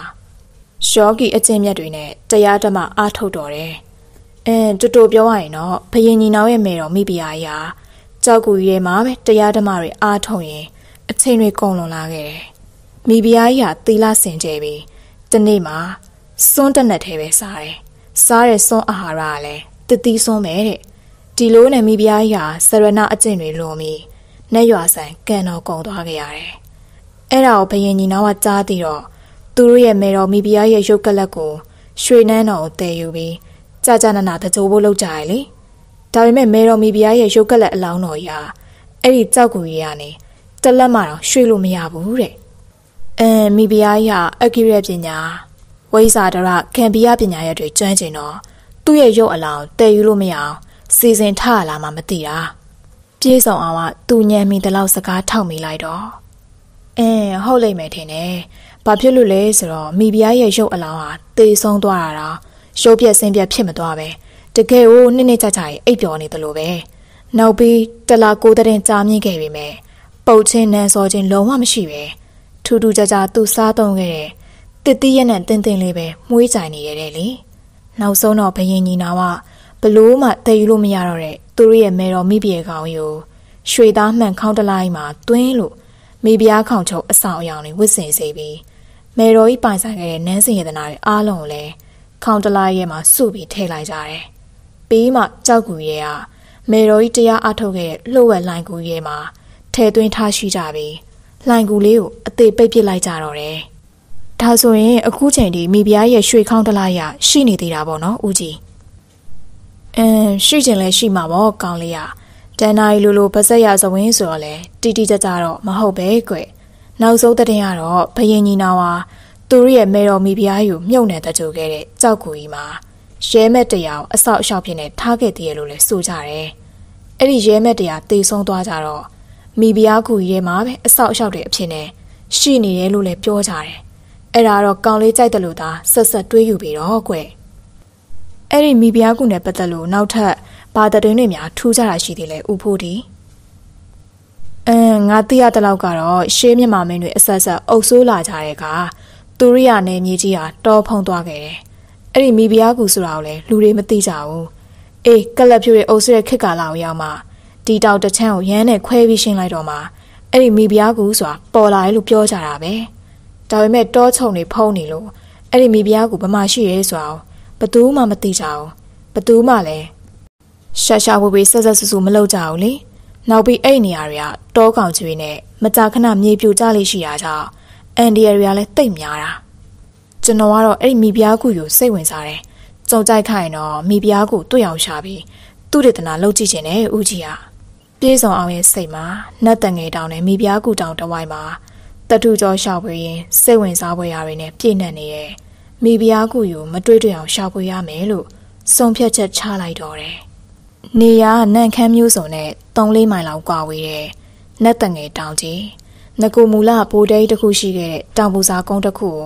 ယောဂီအကျင့်မြတ်တွေနဲ့တရားဓမ္မအားထုတ်တော်တယ်။အင်းတူတူပြောရရင်တော့ဘုရင်ညီနောင်ရဲ့မေတော်မိဖုရားကြီးဟာကြောက်ကူကြီးထဲမှာပဲတရားဓမ္မတွေအားထုတ်ရင်အချိန်တွေကုန်လွန်လာခဲ့တယ်။မိဖုရားကြီးဟာသီလစင်ကြယ်ပြီးဒီနေ့မှာစွန်းတက်နဲ့ထဲပဲစားတယ်။စားတဲ့စွန်းအာဟာရကလည်းတတိစွန်းပဲတဲ့။ဒီလိုနဲ့မိဖုရားကြီးဟာဆရဏအကျင့်တွေလွန်ပြီးနဲ့ရွာဆိုင်ကံတော်ကုန်သွားခဲ့ရတယ်။အဲ့ဒါကိုဘုရင်ညီနောင်ကကြားသိတော့သူတို့ရဲ့မေတော်မိဖုရားရဲ့ရုပ်ကလပ်ကိုရွှေနန်းတော်ကိုတည်ယူပြီးကြာကြာနာနာတကြိုးဖို့လုပ်ကြရလေ။ဒါပေမဲ့မေတော်မိဖုရားရဲ့ရုပ်ကလက်အလောင်းတော်ရာအဲ့ဒီကြောက်ကူကြီးကနေတလက်မှတော့ရွှေ့လို့မရဘူးတဲ့။အဲမိဖုရားရာအဂိရပညာဝိဇ္ဇာတရခံပိယပညာရတွေကျွမ်းကျင်တော့သူ့ရဲ့ရုပ်အလောင်းတည်ယူလို့မရအောင်စီစဉ်ထားလာမှမသိတာ။ပြေဆောင်အောင်ကသူညံမိတဲ့လောက်စကားထောက်မိလိုက်တော့အဲဟုတ်လိမ့်မယ်ထင်တယ်။ဘာဖြစ်လို့လဲဆိုတော့မိဖုရားရဲ့ရုပ်အလောင်းဟာတေဆုံးသွားတာတော့ရုပ်ပြက်ဆင်းပြက်ဖြစ်မသွားပဲ။တကယ်ကိုနှစ်နှစ်ကြာကြာအိပ်ပျော်နေသလိုပဲနောက်ပြီးတလာကိုတရင်ကြာမြင့်ခဲ့ပြီမဲ့ပုတ်ချင်းနန်းစောချင်းလုံးဝမရှိပဲထူးထူးကြာကြာသူ့စားသုံးခဲ့တဲ့တစ်တီးရက်နဲ့တင်းတင်းလေးပဲမွေးကြိုင်နေရတယ်လေနောက်ဆုံးတော့ဘယင်ညီနောင်ကဘလို့မှတည်ယူလို့မရတော့တဲ့သူတို့ရဲ့မေတော်မိဖုရားကောင်ကိုရွှေသားမှန်ခေါင်းတလိုက်မှာတွင်းလို့မိဖုရားခေါင်းချုပ်အဆောင်အယောင်တွေဝစ်စင်စေပြီးမေတော်ကြီးပိုင်ဆိုင်ခဲ့တဲ့နန်းစင်ရတနာတွေအားလုံးကိုလည်းခေါင်းတလိုက်ရဲ့မှာစုပြီးထည့်လိုက်ကြတယ်ပြီးမှကြောက်ကူရဲကမေတော်ကြီးတရားအထုတ်ခဲ့လှုပ်ဝက်လိုင်ကူရဲမှာထဲသွင်းထားရှိကြပြီးလိုင်ကူလေးကိုအသေးပိတ်ပစ်လိုက်ကြတော့တယ်။ဒါဆိုရင်အခုချိန်ဒီမိဖုရားရဲ့ရွှေခေါင်းတလားရရှိနေသေးတာပေါ့နော်ဦးကြီး။အင်းရှိချင်လဲရှိမှာပေါ့ကောင်းလေးရတန်နာရီလိုလိုဗစက်ရဇဝင်းဆိုတော့လဲတီတီကြကြတော့မဟုတ်ပဲကွ။နောက်ဆုံးသတင်းကတော့ဘယင်ညီနောင်ဟာသူ့ရဲ့မေတော်မိဖုရားကိုမြုပ်နှံတကြိုခဲ့တဲ့ကြောက်ကူကြီးမှာရဲမက်တရားအဆောက်အရှောက်ဖြင့်နဲ့ထားခဲ့တည်ရလို့လဲဆိုကြတယ်။အဲ့ဒီရဲမက်တရားတေဆုံးသွားကြတော့မိဖုရားကူကြီးရဲ့မှာပဲအဆောက်အရှောက်တွေအဖြစ်နဲ့ရှိနေတယ်လို့လဲပြောကြတယ်။အဲ့ဒါတော့ကောင်းလေးကြိုက်တယ်လို့သာဆက်ဆက်တွေးယူပြီးတော့ကွ။အဲ့ဒီမိဖုရားကူနဲ့ပတ်သက်လို့နောက်ထပ်ဘာတတွင်တွေများထူးခြားတာရှိသေးလဲဥဖို့ဒီ။အင်းငါသိရတဲ့လောက်ကတော့ရှေးမြန်မာမင်းတွေအဆက်ဆက်အုပ်ဆိုးလာကြတဲ့ကသူရိယာနယ်မြေကြီးဟာတော်ဖုံသွားခဲ့တယ်။အဲ့ဒီမိဖုရားကူဆိုတာကိုလည်းလူတွေမသိကြဘူး။အေးကလပ်ဖြူရဲ့အုပ်စုရဲ့ခက်ကာလာကိုရောက်မှဒီတောက်တချမ်းကိုရမ်းနဲ့ခွဲပြီးရှင်းလိုက်တော့မှအဲ့ဒီမိဖုရားကူဆိုတာပေါ်လာတယ်လို့ပြောကြတာပဲ။ဒါပေမဲ့တောချုံတွေဖုံးနေလို့အဲ့ဒီမိဖုရားကူဘာမှရှိရဲဆိုတာကိုဘသူမှမသိကြဘူး။ဘသူမှလည်းရှာရှာဝေဝေဆက်ဆက်ဆူဆူမလုပ်ကြဘူးလေ။နောက်ပြီးအဲ့နေရာတွေကတောကောင်ချွေနဲ့မကြာခဏမြေပြိုကျလေးရှိရာကြောင့်အန်ဒီယာတွေကလည်းတိတ်များတာ။ကျွန်တော်ကတော့အဲ့ဒီမိဖုရားကူကိုစိတ်ဝင်စားတယ်။ကြုံကြိုက်ခိုင်းတော့မိဖုရားကူတွေ့အောင်ရှာပြီးသူ့ဒေသနာလုပ်ကြည့်ခြင်းနဲ့ဦးကြီးဟာပြေဆောင်အောင်ရဲ့စိတ်မှာနတ်တန်ငယ်တောင်နဲ့မိဖုရားကူတောင်တဝိုက်မှာတထုကျော်ရှာဖွေရင်စိတ်ဝင်စားဖွယ်ရာတွေနဲ့ပြည့်နှက်နေရဲ့မိဖုရားကူကိုမတွေ့တွေ့အောင်ရှာဖွေရမယ်လို့ဆုံးဖြတ်ချက်ချလိုက်တော့တယ်။နေရာနန့်ခမ်းမျိုးစုံနဲ့သုံးလေးမိုင်လောက်ကွာဝေးတဲ့နတ်တန်ငယ်တောင်ကြီးနဂိုမူလဘိုးတဲတစ်ခုရှိခဲ့တဲ့တောင်ပူဇာကုန်းတစ်ခုကို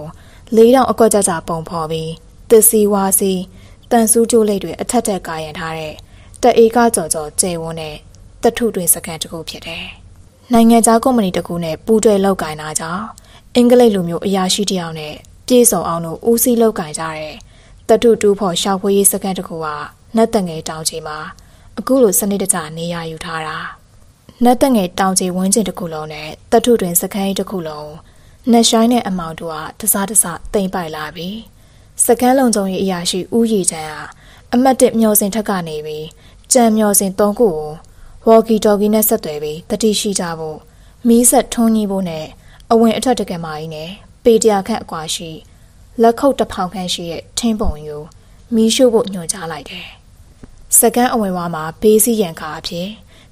လေးတောင်အကွက်ကြကြပုံဖော်ပြီးသစ်စီဝါစီတန်ဆူးကျိုးလေးတွေအထက်ထက်ကာရံထားတဲ့တအေကကြော်ကြော်ကျဲဝန်းနဲ့တထုတွင်စကန်တစ်ခုဖြစ်တယ်။နိုင်ငံခြားကုမ္ပဏီတစ်ခုနဲ့ပူးတွဲလုပ်ကိုင်တာကြောင့်အင်္ဂလိပ်လူမျိုးအရာရှိတယောက်နဲ့ပြေဆောင်အောင်တို့ဦးစီးလုပ်ကိုင်ကြတဲ့တထုတူဖော်ရှောက်ဝေးရေးစကန်တစ်ခုကနတ်တငယ်တောင်ကြီးမှာအခုလိုစနစ်တကျနေရာယူထားတာ။နတ်တငယ်တောင်ကြီးဝန်းကျင်တစ်ခုလုံးနဲ့တထုတွင်စကန်တစ်ခုလုံးနတ်ရှိုင်းနဲ့အမောင်တို့ကတစားတစားတိမ်ပိုက်လာပြီစကန်းလုံးကျုံရဲ့အရာရှိဦးရီချန်ဟာအမတ်တစ်မျောစင်ထက်ကနေပြီးကြံမျောစင်သုံးခုကိုဝေါ်ကီတော်ကီနဲ့ဆက်သွယ်ပြီးတတိရှိကြဖို့မီးဆက်ထုံးကြီးဖို့နဲ့အဝင်အထက်တကယ်မကြီးနဲ့ပေတရာခန့်အကွာရှိလက်ခုပ်တစ်ဖောင်ခန့်ရှိရဲ့ထင်းပုံယူမီးရှို့ဖို့ညွှန်ကြားလိုက်တယ်စကန်းအဝင်ဝါမှာဘေးစီးရန်ကားအဖြစ်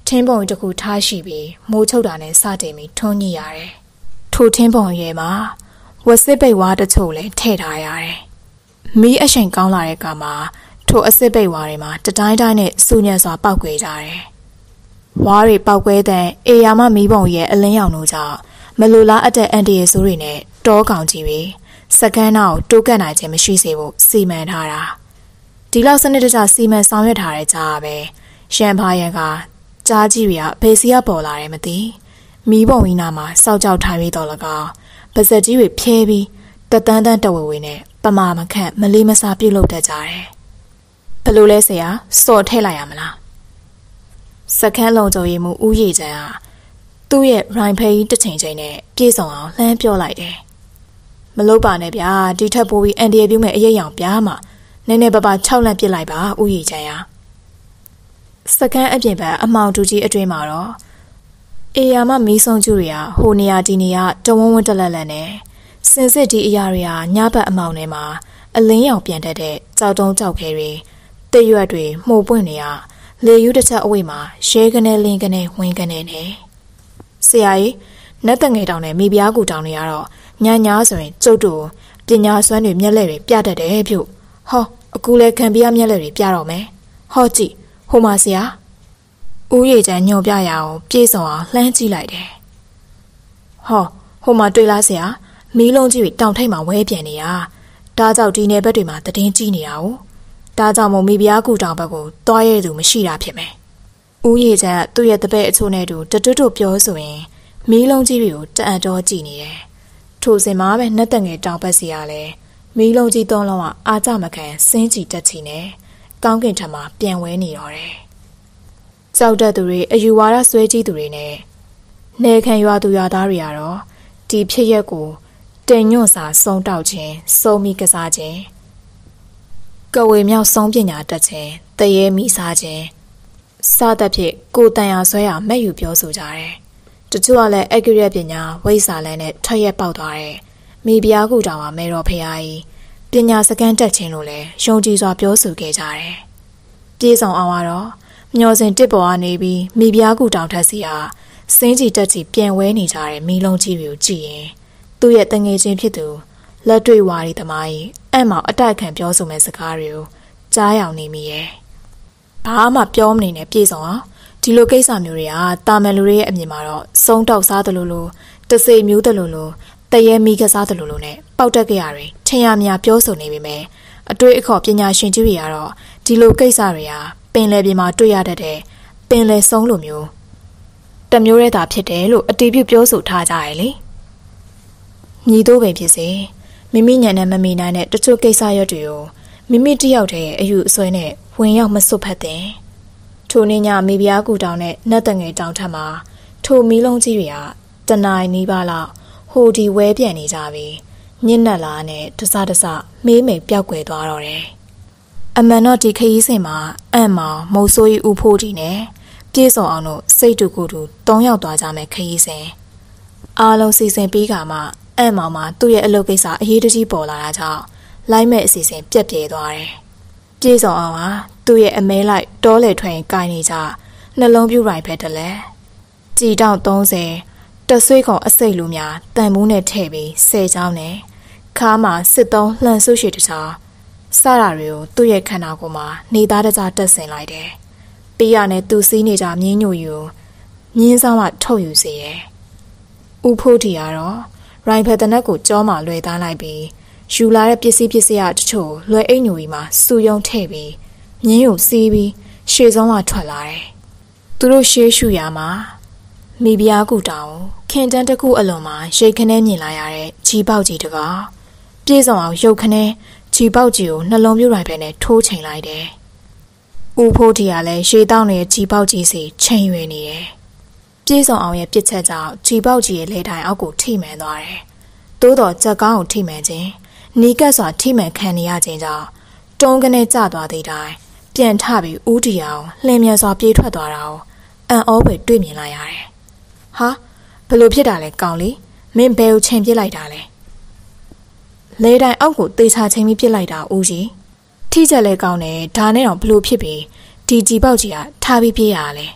ထင်းပုံတစ်ခုထားရှိပြီးမိုးချုပ်တာနဲ့စတင်ပြီးထုံးကြီးရတယ်ထိုထင်းပုံရဲမှာဝစစ်ပိတ်ဝါတချို့လည်းထည့်ထားရတယ်။မီးအရှိန်ကောင်းလာတဲ့အခါမှာထိုအစစ်ပိတ်ဝါတွေမှာတတိုင်းတိုင်းနဲ့စူညံစွာပောက်ကွေကြတယ်娃儿包乖的，哎呀妈，米棒也冷要弄着，没路啦，阿在安迪手里呢，多讲几位，啥干闹都干那些没水些不，谁买他啦？地老生的这家谁买三月他来家呗？先怕人家家几位啊，被谁啊包来没得？米棒为那嘛少交摊位到了个，不是几位偏僻，得单单到位呢，把妈妈看没里么啥皮肉在家嘞。 不如来些啊，少太来呀么啦？实看老早也冇乌烟在啊，都也让陪得情在呢，别上啊乱表来的。么老板那边地铁部位安的表妹一样表嘛，奶奶爸爸超乱表来吧乌烟在呀。实看一边吧，阿毛主席一追马咯，哎呀嘛没上主呀，后年啊今年啊，都稳稳得来了呢。现在这一样呀，伢爸阿毛呢嘛，阿领养变得的，早东早开的。 对于对某半年啊，旅游的车位嘛，谁个呢？另个呢？换个呢？呢？是啊，那等下到呢，没必要顾到你啊了。年年算走路，今年算你年来的别的的票，好，过来看别年来的别了没？好记，好嘛是啊。五月在牛边要别上啊，冷起来的。好，好嘛对啦是啊，米龙就到太嘛外边的啊，大早起来不对嘛，得天气呢啊。 大早冇咪比阿古长不过，大夜都咪死啦片咩？午夜在都夜特别出内头，这这这表示呢，米龙只有这按照几年嘞，出生妈咪那等个长不死阿嘞，米龙只当了话阿早咪看生气得起呢，刚跟他妈变为你了嘞。早得都嘞，又话啦水只都嘞呢，你看又话都要打人咯，地皮一股，真用啥送到钱，收米个啥钱？ 各位妙送别人的钱，得也没啥钱，啥的皮孤单呀、衰呀没有表述家嘞。这主要嘞，一个月别人为啥来呢？他也报答嘞，没必要顾着话没落便宜，别人是干这钱路嘞，兄弟说表述给家嘞。别上阿话咯，苗生这波阿那边没必要顾着他是呀，甚至这是变为你家嘞米龙之流之言，都要等眼睛皮头。 来对话里的蚂蚁，俺妈一大看表叔们是干了，咋样你咪耶？爸妈表妹呢别上啊，第六个啥苗人啊，大门路人咪嘛咯，送到啥的路路，这些苗的路路，这些米个啥的路路呢？包着个伢人，趁伢咪表叔那边买，啊对一口别伢选就伢咯，第六个啥人啊，本来咪嘛对伢的的，本来送路苗，但苗人打撇的路，对比表叔他家哩，你都别别谁？ 咪咪奶奶、咪咪奶奶，这做给啥要做？咪咪只要的，哎呦，所以呢，婚要么说不定。从你家咪咪阿姑到呢，那等个找他嘛。从米龙之外，等来你爸啦，后地外边的家位，你那啦呢，这啥的啥，妹妹表乖多了嘞。阿妈那只可以什么？阿妈冇所以有破的呢，介绍阿侬谁都孤独，当要大家咪可以生。阿龙先生比干嘛？ 哎，妈妈，都要一路给啥？一直去跑来来着，来买事情别别多嘞。这种啊，都要买来多来团干一下，那拢不来别的嘞。知道东西，这水果一水路面，但木呢特别社交呢。看嘛，适当冷熟些的啥，啥啦肉都要看哪个嘛，你打的咋得生来的？别样呢都是你家面牛油，面上嘛臭油些的，乌破的呀咯。 让派的那个叫嘛来打来比，修来的别些别些啊，这处来爱牛嘛，素养特别，人有思维，学长话出来，都是学术呀嘛，没必要顾着，看咱这个阿龙嘛，谁看那人来呀嘞，吃饱就这个，别上啊，有看那吃饱就那龙有让派呢偷钱来的，乌破地下嘞，谁当嘞吃饱就是钱元的。 这种熬夜别吃早，吃饱就来台阿古体面多嘞。多多这刚好体面些，你该说体面看你也知道。中间的咋多地带，变差别无只要，里面说别出多少，俺熬被对面来呀嘞。哈，不如别打嘞讲哩，免白有钱别来打嘞。来台阿古对差钱别来打无事。提着来讲呢，他那种不如别别，提吃饱就啊，差别别呀嘞。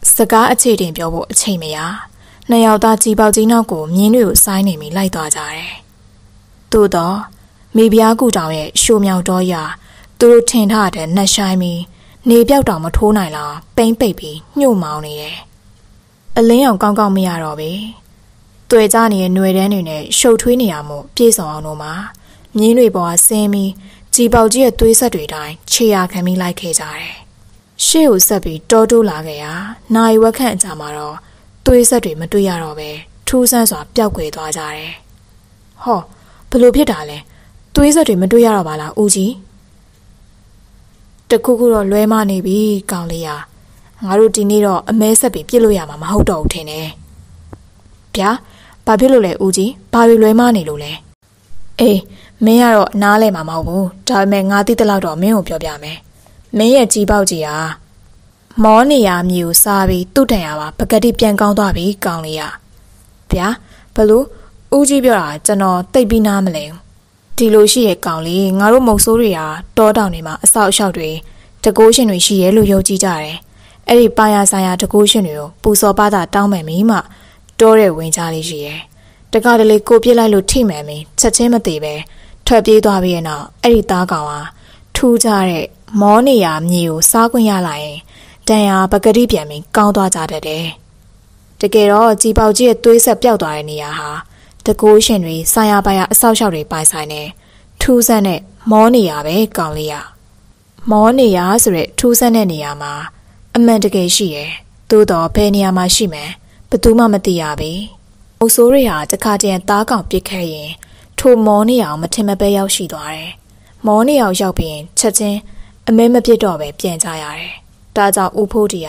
自家一切点表不一切没呀，那要打自暴自弃个面料晒你咪来大家嘞。多多，没必要顾着耶，小苗多呀，都听他的那晒咪， နေပြောက်တောင်မထိုးနိုင်လားပိမ့်ပိတ်ပြီးညှို့မောင်းနေတယ်အလင်းရောင်ကောင်းကောင်းမရတော့ပဲတွေ့ကြနေတဲ့ຫນွေတန်းတွေနဲ့ရှုပ်ထွေးနေရမှုပြေဆောင်အောင်တို့မှာမြင်းတွေပေါ်ကဆင်းပြီးကြည်ပေါက်ကြီးရဲ့သွေးဆက်တွေတိုင်းခြေရာခံပြီးလိုက်ခဲ့ကြတယ်ရှေ့ကိုဆက်ပြီးတောတိုးလာခဲ့ရာနိုင်ဝက်ခန့်အကြာမှာတော့သွေးဆက်တွေမတွေ့ရတော့ပဲထူးဆန်းစွာပျောက်ကွယ်သွားကြတယ်ဟောဘလို့ဖြစ်တာလဲသွေးဆက်တွေမတွေ့ရတော့ပါလားဦးကြီးတခုခုတော့လွဲမနေပြီကောင်းလေးရငါတို့ဒီနေ့တော့အမဲဆက်ပြီးပြစ်လို့ရမှာမဟုတ်တော့ဘူးထင်တယ်ဗျာဘာဖြစ်လို့လဲဦးကြီးဘာတွေလွဲမနေလို့လဲအေးမင်းကတော့နားလဲမှာမဟုတ်ဘူးဒါပေမဲ့ငါသိတဲ့လောက်တော့မင်းကိုပြောပြမယ်မင်းရဲ့ကြီးပေါက်ကြီးဟာမောနေရမြေကိုစားပြီးသူ့ထံရပါပကတိပြန်ကောင်းသွားပြီကောင်းလေးရဗျာဘလို့ဦးကြီးပြောတာကျွန်တော်သိပြီးနားမလဲဒီလိုရှိရဲ့ကောင်လေးငါတို့မုံဆိုးတွေဟာတောတောင်တွေမှာအဆောက်အအုံတွေတကိုးရှင်တွေရှိရဲ့လို့ယုံကြည်ကြတယ်။အဲ့ဒီပါရဆိုင်ရာတကိုးရှင်တွေကိုပူစော်ပါတာတောင်းမယ်မင်းမတောတဲ့ဝင်ကြလေးရှိရဲ့တကတလေကိုပြစ်လိုက်လို့ထိမှန်မင်းချက်ချင်းမသေးပဲထွက်ပြေးသွားပြီးရတော့အဲ့ဒီသားကောင်ဟာထူးကြတဲ့မောနေရမြေကိုစားခွင့်ရလာရင်တန်ရာပကတိပြန်မင်းကောင်းသွားကြတတ်တယ်။တကယ်တော့ကြီးပေါက်ကြီးရဲ့သွေးဆက်ပျောက်သွားတဲ့နေရာဟာတကိုးရှင်တွေစာရပါရအဆောက်အအုံတွေပိုင်ဆိုင်နေထူးဆန်းတဲ့မောနေရပဲကောင်းလေးရမောနေရဆိုတဲ့ထူးဆန်းတဲ့နေရာမှာအမှန်တကယ်ရှိရယ်သို့တော့ဘယ်နေရာမှာရှိမှန်းဘယ်သူမှမသိရပဲအုပ်ဆိုးတွေဟာတစ်ခါတည်းသားကောင်ပြစ်ခဲ့ရင်ထိုမောနေရအောင်မထင်မပဲရောက်ရှိသွားတယ်မောနေရရောက်ပြီးရင်ချက်ချင်းအမဲမပြစ်တော့ပဲပြန်ကြရတယ်ဒါကြောင့်ဦးဖိုးတီ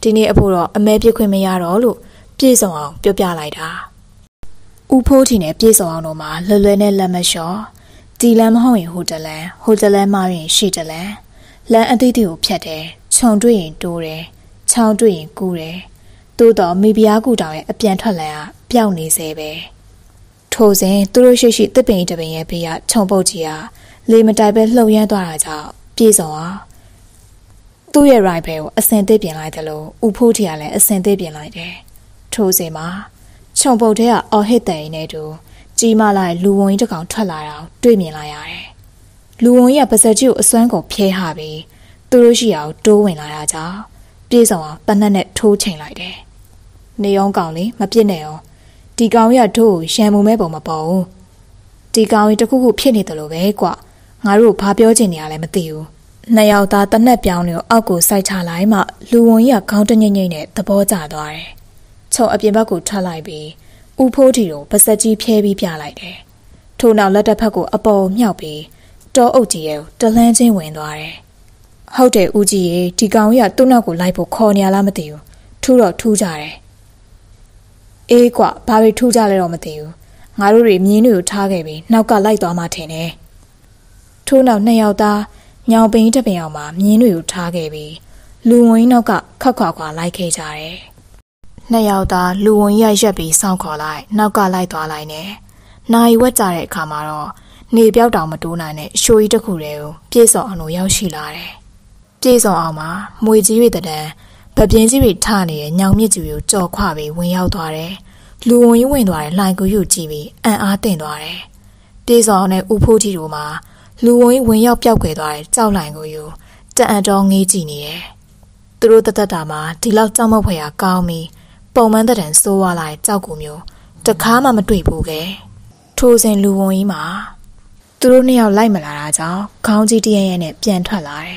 ကဒီနေ့အဖို့တော့အမဲပြစ်ခွင့်မရတော့လို့ပြေဆောင်အောင်ပြောပြလိုက်တာဦးဖိုးတီနဲ့ပြေဆောင်အောင်တို့မှာလွယ်လွယ်နဲ့လက်မလျှော့ဒီလမ်းမဟုတ်ရင်ဟိုတလမ်းဟိုတလမ်းမှရင်ရှိတလမ်းလမ်းအသီးသီးကိုဖြတ်တယ်ခြုံတွေ့ရင်တိုးတယ်ချောင်းတွေ့ရင်ကူးတယ်သို့တော့မိဖုရားကူတောင်ရဲ့အပြန်ထွက်လမ်းကပျောက်နေစေပဲထို့စဉ်သူတို့ရှိရှိတစ်ပင်တစ်ပင်ရဲ့ဘေးကခြုံပုတ်ကြီးဟာလေမတိုက်ပဲလှုပ်ရမ်းသွားတာကြောင့်ပြေဆောင်အောင်သူ့ရဲ့ rival ကိုအစင်သိပြင်လိုက်တယ်လို့ဦးဖိုးတီကလည်းအစင်သိပြင်လိုက်တယ်ထို့စဉ်မှာခြုံပုတ်တဲ့အော်ဟစ်တဲ့အိမ်ထဲသို့ကြီးမလာတဲ့လူဝုံကြီးတစ်ကောင်ထွက်လာတာကိုတွေ့မြင်လာရတယ်။လူဝုံကြီးကပါစက်ကြီးကိုအစွမ်းကုန်ဖျဲဟပြီးသူတို့ရှိရာကိုတိုးဝင်လာတာကြောင့်ပြေဆောင်အောင်ပနက်နဲ့ထိုးချိန်လိုက်တယ်။နေအောင်ကောင်လေးမပြစ်နဲ့အောင်ဒီကောင်ကြီးကတို့ကိုရံမှုမဲ့ပုံမပေါ်ဘူး။ဒီကောင်ကြီးတခုခုဖြစ်နေတယ်လို့ပဲကွ။ငါတို့ဘာပြောချင်နေရလဲမသိဘူး။နှစ်ယောက်သားတနက်ပြောင်းတွေကိုအောက်ကိုစိုက်ချလိုက်မှလူဝုံကြီးကခေါင်းတညိမ့်ညိမ့်နဲ့သဘောကျသွားတယ်။ချုံအပြင်ဘက်ကိုထလိုက်ပြီးဥဖိုးတီကိုပါစက်ကြီးဖြဲပြီးပြလိုက်တယ်။ထို့နောက်လက်တစ်ဖက်ကိုအပေါ်မြှောက်ပြီးတောအုပ်ကြီးရဲ့တလန်းချင်းဝင်သွားတယ်။ဟုတ်တယ်ဦးကြီးရေဒီကောင်ကြီးကသူ့နောက်ကိုလိုက်ဖို့ခေါ်နေရလားမသိဘူး။ထူးတော့ထူးကြတယ်။အေးကွဘာပဲထူးကြလဲတော့မသိဘူး။ငါတို့တွေမြင်းတွေကိုထားခဲ့ပြီးနောက်ကလိုက်သွားမှထင်တယ်။ထို့နောက်နှစ်ယောက်သားညောင်ပင်တစ်ပင်အောင်မှမြင်းတွေကိုထားခဲ့ပြီးလူဝင်နောက်ကခက်ခွာခွာလိုက်ခဲ့ကြတယ်။နှစ်ယောက်သားလူဝင်ရိုက်ရက်ပြီးစောင့်ခေါ်လိုက်နောက်ကလိုက်သွားလိုက်နဲ့နိုင်ဝက်ကြတဲ့အခါမှာတော့နေပြောက်တောင်မတိုးနိုင်တဲ့ရှိုးကြီးတစ်ခုတည်းကိုပြေဆောင်အောင်လို့ရောက်ရှိလာတယ်။ပြေဆောင်အောင်မှာမွေကြီးတွေတတန်းဗပြင်းကြီးတွေထနေတဲ့ညောင်မြစ်ကြီးကိုကြော်ခွပြီးဝင်ရောက်သွားတယ်။လူဝင်ဝင်သွားတဲ့လှိုင်ကူကြီးကိုကြည့်ပြီးအံ့အားသင့်သွားတယ်။ပြေဆောင်အောင်နဲ့ဦးဖိုးကြီးတို့မှာလူဝင်ဝင်ရောက်ပျောက်ကွယ်သွားတဲ့ကြောက်လှိုင်ကူကြီးကိုတန်အံ့တော်ငေးကြည့်နေတယ်။သူတို့တသက်တာမှာဒီလောက်ကြောက်မဖွယ်ရကောင်းပြီးပုံမှန်တန်ဆိုးဝါလာတဲ့ကြောက်ကူမျိုးတခါမှမတွေ့ဘူးခဲ့ထိုစဉ်လူဝုံကြီးမှာသူတို့နှစ်ယောက်လိုက်မလာတာကြောင့်ခေါင်းကြီးတရရဲနဲ့ပြန်ထွက်လာတယ်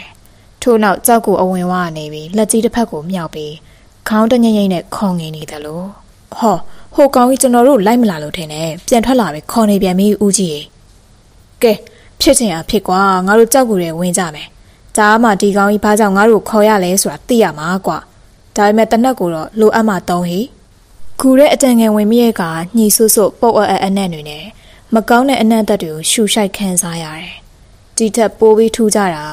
ထို့နောက်ကြောက်ကူအဝင်ဝါနေပြီးလက်ကြီးတစ်ဖက်ကိုမြှောက်ပြီးခေါင်းတညိမ့်ညိမ့်နဲ့ခေါင်ငင်နေတယ်လို့ဟောဟိုကောင်ကြီးကျွန်တော်တို့လိုက်မလာလို့ထင်တယ်ပြန်ထွက်လာပြီးခေါင်နေပြန်ပြီဦးကြီးရေကဲဖြစ်ချင်တာဖြစ်ကွာငါတို့ကြောက်ကူတွေဝင်ကြမယ်ဒါမှဒီကောင်ကြီးဘာကြောင့်ငါတို့ခေါ်ရလဲဆိုတာသိရမှာကွာဒါပေမဲ့တနက်ကိုတော့လိုအပ်မှသုံးဟိခူတဲ့အတန်ငယ်ဝင်မိရဲ့ကညီဆွဆွပုတ်အပ်အနံ့တွေနဲ့မကောင်းတဲ့အနံ့သက်တွေကိုရှူရှိုက်ခံစားရတယ်ဒီထက်ပိုပြီးထူးကြတာ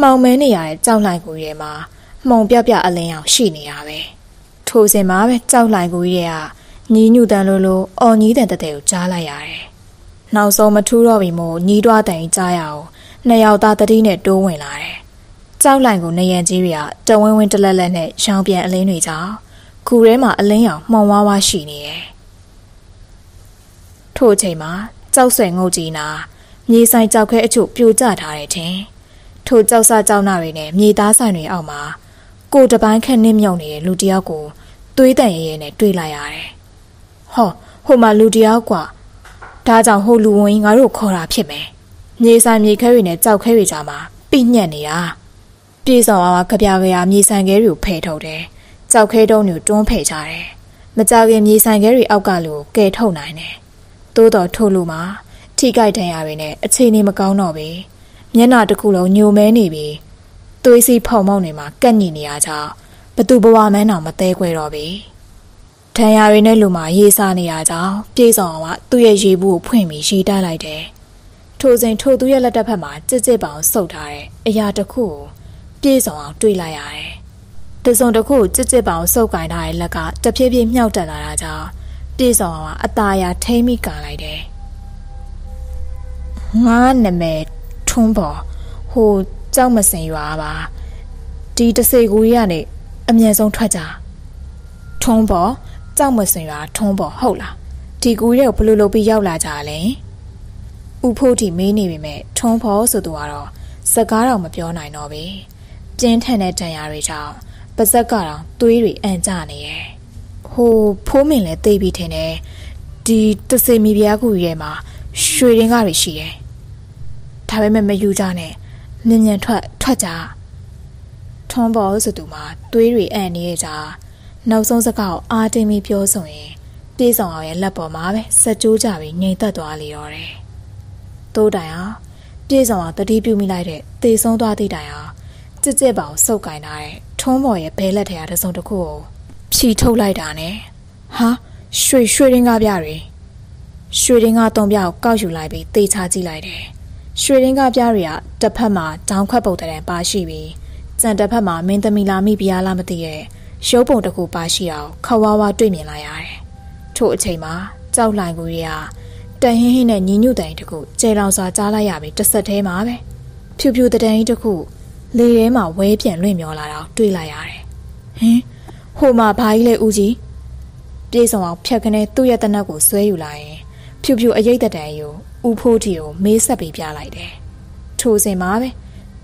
မှောင်မဲနေရတဲ့ကြောက်လှိုင်ကူရဲမှာမှုံပြပြအလင်းရောင်ရှိနေရပဲထိုစဉ်မှာပဲကြောက်လှိုင်ကူရဲကညီညူတန်လိုလိုအော်ညီးတန်တဲ့တွေကိုကြားလိုက်ရတယ်နောက်ဆုံးမထူးတော့ပြီမို့ညီးတွားတန်ကြီးကြားရအောင်နှစ်ယောက်သားတတိနဲ့တိုးဝင်လာတယ်ကြောက်လိုင်ကိုနေရန်ကြီးတွေကတဝင်းဝင်းတလက်လက်နဲ့ရောင်ပြန်အလင်းတွေကြောင့်ခူထဲမှာအလင်းရောင်မှုံဝါးဝါးရှိနေတယ်။ထို့အချိန်မှာကြောက်ဆွဲငုတ်ကြီးနာမြေဆိုင်ကြောက်ခဲအချို့ပြိုကျထားတယ်ထင်။ ထိုကြောက်စကြောက်နာတွေနဲ့မြေသားဆိုင်တွေအောက်မှာကိုတပိုင်းခန့်နှင်းမြုံနေတဲ့လူတယောက်ကိုသွေးတန်ရဲရဲနဲ့တွေ့လိုက်ရတယ်။ဟောဟိုမှာလူတယောက်ကဒါကြောင့်ဟိုလူဝင်ကြီးငါတို့ခေါ်တာဖြစ်မယ်။မြေဆိုင်မြေခဲတွေနဲ့ကြောက်ခဲတွေကြားမှာပိညက်နေတာ။ပြေဆောင်အောင်ကပြားကရမြေဆိုင်ခဲတွေကိုဖယ်ထုတ်တယ်။ကြောက်ခဲတုံးတွေကိုတွန်းဖယ်ချတယ်။မကြခင်မြေဆိုင်ခဲတွေအောက်ကလူကိုကယ်ထုတ်နိုင်တယ်။သို့တော်ထို့လူမှာထိခိုက်ဒဏ်ရာတွေနဲ့အခြေအနေမကောင်းတော့ဘူး။မျက်နှာတစ်ခုလုံးညိုမဲနေပြီ။သွေးစီးဖုံမောက်နေမှာကန့်ညင်နေရကြောင်းဘသူဘဝမှန်းတော့မသေးခွဲတော့ဘူး။ဒဏ်ရာတွေနဲ့လူမှာရေးစားနေရကြောင်းပြေဆောင်အောင်ကသူ့ရဲ့ရေဘူးကိုဖွင့်ပြီးရေးတိုက်လိုက်တယ်။ထိုစဉ်ထိုသူရဲ့လက်တစ်ဖက်မှာကြစ်ကြစ်ပေါင်ဆုပ်ထားတဲ့အရာတစ်ခုကိုပြေဆောင်အောင်တွေ့လိုက်ရတယ်။တစုံတစ်ခုကိုကြစ်ကြစ်ပေါင်ဆုပ်ကင်ထားတဲ့လက်ကတဖြည်းဖြည်းမြှောက်တက်လာတာကြောင့်ပြေဆောင်အောင်ကအသားရထိမ့်မိကာလိုက်တယ်။ငါနာမည်ထွန်းပေါ်ဟိုကြောက်မစင်ရွာပါဒီတစေကူကြီးကနေအမြန်ဆုံးထွက်ကြထွန်းပေါ်ကြောက်မစင်ရွာထွန်းပေါ်ဟုတ်လားဒီကူကြီးကိုဘလို့လုပ်ပြီးရောက်လာကြလဲဥဖို့တီမေးနေပေမဲ့ထွန်းပေါ်ဆိုသူကတော့စကားတော့မပြောနိုင်တော့ပဲပြင်းထန်တဲ့ဒဏ်ရာတွေကြောင့်ပါဇက်ကတော့သွေးတွေအန်ကျနေရဲ့ဟိုဖိုးမင်လည်းသိပြီးထင်တယ်ဒီတစေမီပြားကူကြီးရဲ့မှာရွှေရင်းကားတွေရှိတယ်။ဒါပေမဲ့မယူကြနဲ့မြင်မြန်ထွက်ထွက်ကြ။ထွန်ဘောဆိုသူမှာသွေးတွေအံ့နေရကြ။နောက်ဆုံးစကားကိုအာတင်ပြီးပြောဆိုရင်ပြေဆောင်အောင်ရဲ့လက်ပေါ်မှာပဲစက်ကြိုးကြပြီးငြိမ်သက်သွားလေတော့တယ်။တိုးတိုင်အောင်ပြေဆောင်အောင်တတိပြုမိလိုက်တဲ့သေဆုံးသွားသည့်တိုင်အောင်ကြစ်ကြစ်ပေါင်ဆုပ်ကင်ထားတဲ့ထွန်ဘောရဲ့ဘဲလက်ထရာတစ်စုံတစ်ခုကိုဖြီထုတ်လိုက်တာနဲ့ဟာရွှေရွှေရင်းကားပြတွေရွှေရင်းကသုံးပြားကိုကောက်ယူလိုက်ပြီးတေချာကြည့်လိုက်တယ်။ရွှေရင်းကပြားတွေကတစ်ဖက်မှာဒေါင်းခွက်ပုံတန်ပါရှိပြီးကျန်တစ်ဖက်မှာမင်းသမီလာမိပြားလားမသိရဲ့ရုပ်ပုံတစ်ခုပါရှိအောင်ခဝါဝါတွေ့မြင်လိုက်ရတယ်။ထို့အချိန်မှာကြောက်လှိုင်ကူတွေကတန်ဟင်းဟင်းနဲ့ညီညွတ်တိုင်တစ်ခုကျဲလောင်စွာကြားလိုက်ရပြီးတစ်ဆက်သေးမှာပဲဖြူဖြူတန်ဟင်းတစ်ခုလေထဲမှာဝဲပြန်လွင့်မျောလာတာတွေ့လိုက်ရတယ်။ဟင်ဟိုမှာဘာကြီးလဲဦးကြီးပြေဆောင်အောင်ဖြတ်ခနဲ့သူ့ရဲ့တနက်ကိုဆွဲယူလိုက်ရင်ဖြူဖြူအရိတ်တတန်ကိုဥဖိုးတီကိုမေးဆက်ပေးပြလိုက်တယ်။ထိုစဉ်မှာပဲ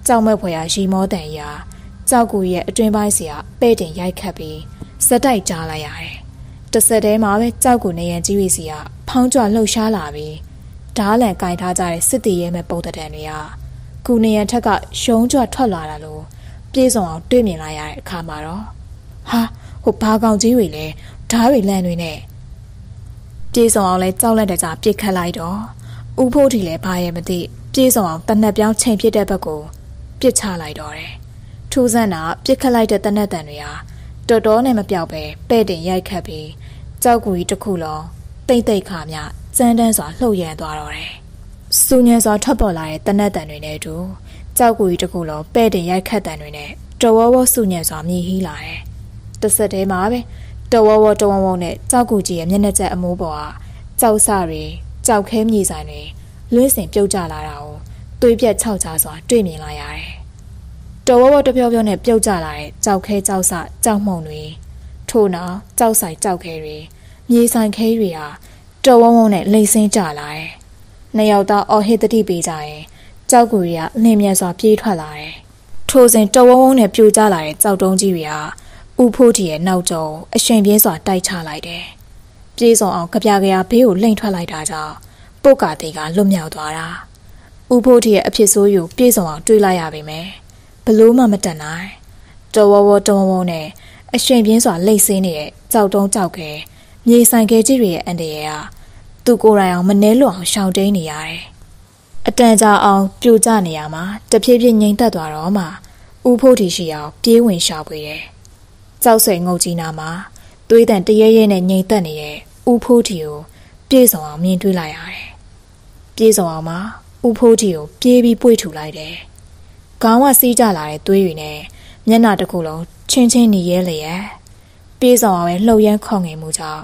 ကြောက်မဲ့ဖွယ်ရာရီမောတန်ရာကြောက်ကူရဲ့အတွင်ပိုင်းစီကပဲ့တင်ရိုက်ခတ်ပြီးဇက်တိုက်ကြားလိုက်ရတယ်။တစ်ဆက်တည်းမှာပဲကြောက်ကူနေရန်ကြီးရီစီကဖောင်းကြွလှုပ်ရှားလာပြီးဓားလန်ကင်ထားကြတဲ့စစ်တီရဲမဲ့ပုံတတန်တွေကကူနေရန်ထက်ကရှုံးကြွထွက်လာတာလို့ပြေဆောင်အောင်တွေ့မြင်လိုက်ရတဲ့အခါမှာတော့ဟာဟိုဘာကောင်ကြီးတွေလဲဓားတွေလန်တွေနဲ့ပြေဆောင်အောင်လဲကြောက်လန့်တကြပြစ်ခတ်လိုက်တော့ဥဖို့တီလဲဘာရဲ့မသိပြေဆောင်အောင်တနက်ပြောင်းချိန်ပြစ်တဲ့ဘက်ကိုပြစ်ချလိုက်တော့တယ်။ထူးဆန်းတာပြစ်ခတ်လိုက်တဲ့တနက်တန်တွေဟာတော်တော်နဲ့မပြောက်ပဲပဲ့တင်ရိုက်ခတ်ပြီးကြောက်ကူကြီးတစ်ခုလုံးတိတ်တိတ်ခါမြစန်းတန်းစွာလှုပ်ရမ်းသွားတော့တယ်။စူညံစွာထွက်ပေါ်လာတဲ့တနက်တန်တွေနဲ့အတူကြောက်ကူကြီးတစ်ခုလုံးပဲ့တင်ရိုက်ခတ်တန်တွေနဲ့တဝဝစူညံစွာမြည်ဟီးလာတယ်။တစ်ဆက်တည်းမှာပဲတဝဝတဝဝနဲ့ကြောက်ကူကြီးရဲ့မျက်နှာကျက်အမိုးပေါ်ဟာကြောက်စတွေကြောက်ခဲမြေဆိုင်တွေလွင့်စင်ပြုတ်ကျလာတာကိုသွေးပြက်ခြောက်ခြားစွာတွေ့မြင်လာရတယ်။တဝဝတပြောပြောနဲ့ပြုတ်ကျလာတဲ့ကြောက်ခဲကြောက်စကြောက်မှုန်တွေထို့နောက်ကြောက်ဆိုင်ကြောက်ခဲတွေမြေဆိုင်ခဲတွေဟာတဝဝနဲ့လိမ့်စင်းကျလာတယ်။နှစ်ယောက်သားအော်ဟစ်တတိပေးကြရင်ကြောက်ကူကြီးကအလင်းမြန်စွာပြေးထွက်လာတယ်။ထိုစဉ်တဝဝနဲ့ပြိုကျလာတဲ့ကြောက်တုံးကြီးတွေဟာဥဖိုးတီရဲ့နောက်ကျောင်းအရှင်ပြင်းစွာတိုက်ချလိုက်တယ်။ပြေဆောင်အောင်ကပြားကရဘေးကိုလှိမ့်ထွက်လိုက်တာကြောင့်ပုတ်ကာတေကလွတ်မြောက်သွားတာ။ဥဖိုးတီရဲ့အဖြစ်ဆိုးကိုပြေဆောင်အောင်တွေးလိုက်ရပေမယ့်ဘလို့မှမတန်နိုင်။တဝဝတဝဝနဲ့အရှင်ပြင်းစွာလှိမ့်ဆင်းနေတဲ့ကြောက်တုံးကြောက်ခဲမြေဆိုင်ခဲကြီးတွေရဲ့အန္တရာယ်ဟာသူကိုယ်တိုင်အောင်မနှဲလွတ်အောင်ရှောင်တိန်နေရတယ်။အတန်ကြာအောင်ပြိုကျနေရမှာတဖြည်းဖြည်းငြိမ်သက်သွားတော့မှဥဖိုးတီရှိအောင်ပြေးဝင်ရှာပွေတယ်။ကြောက်ဆွဲငုံကြီးနာမှာသွေးတန်တရဲရဲနဲ့ငြိမ်သက်နေတဲ့ဥဖိုးတီကိုပြေဆောင်အောင်မြင်တွေ့လိုက်ရတယ်။ပြေဆောင်အောင်မှာဥဖိုးတီကိုပြေးပြီးပွေ့ထူလိုက်တယ်။ခေါင်းကစီးကျလာတဲ့သွေးတွေနဲ့မျက်နှာတစ်ခုလုံးချင်းချင်းနေရဲလျက်ပြေဆောင်အောင်ရဲ့လှုပ်ရမ်းခေါငယ်မှုကြောင့်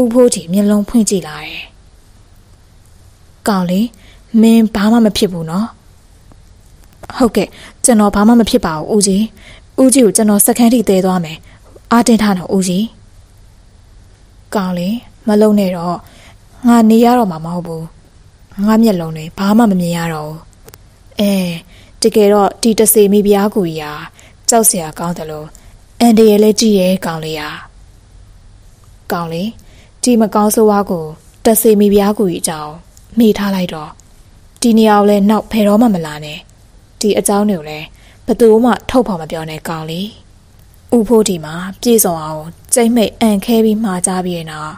ဥဖိုးတီမျက်လုံးဖွင့်ကြည့်လာတယ်။ကောင်လေးမင်းဘာမှမဖြစ်ဘူးနော်။ဟုတ်ကဲ့ကျွန်တော်ဘာမှမဖြစ်ပါဘူးဦးကြီး။ဦးကြီးကိုကျွန်တော်စခန်းထိတဲသွားမယ်။အာတင်ထားတော့ဦးကြီးကောင်းလေမလုံးနဲ့တော့ငါနေရတော့မှာမဟုတ်ဘူးငါမျက်လုံးတွေဘာမှမမြင်ရတော့ဘူးအဲ တကယ်တော့တီတစေမိပြားကူကြီးဟာကြောက်စရာကောင်းတယ်လို့အန်ဒီရဲ့လက်ကြည့်ရဲကောင်းလေဟာကောင်းလေဒီမကောင်းဆိုးဝါးကိုတစေမိပြားကူကြီးအကြောင်းမိထားလိုက်တော့ဒီနေရာကိုလည်းနောက်ဖယ်တော့မှမလာနဲ့ဒီအကြောင်းတွေကိုလည်းဘသူမှထုတ်ဖော်မပြောနဲ့ကောင်းလေဥဖိုးဒီမှာပြေဆောင်အောင်ကျိမ့်မိတ်အန်ခဲပြီးမှာကြပြီးရင်တော့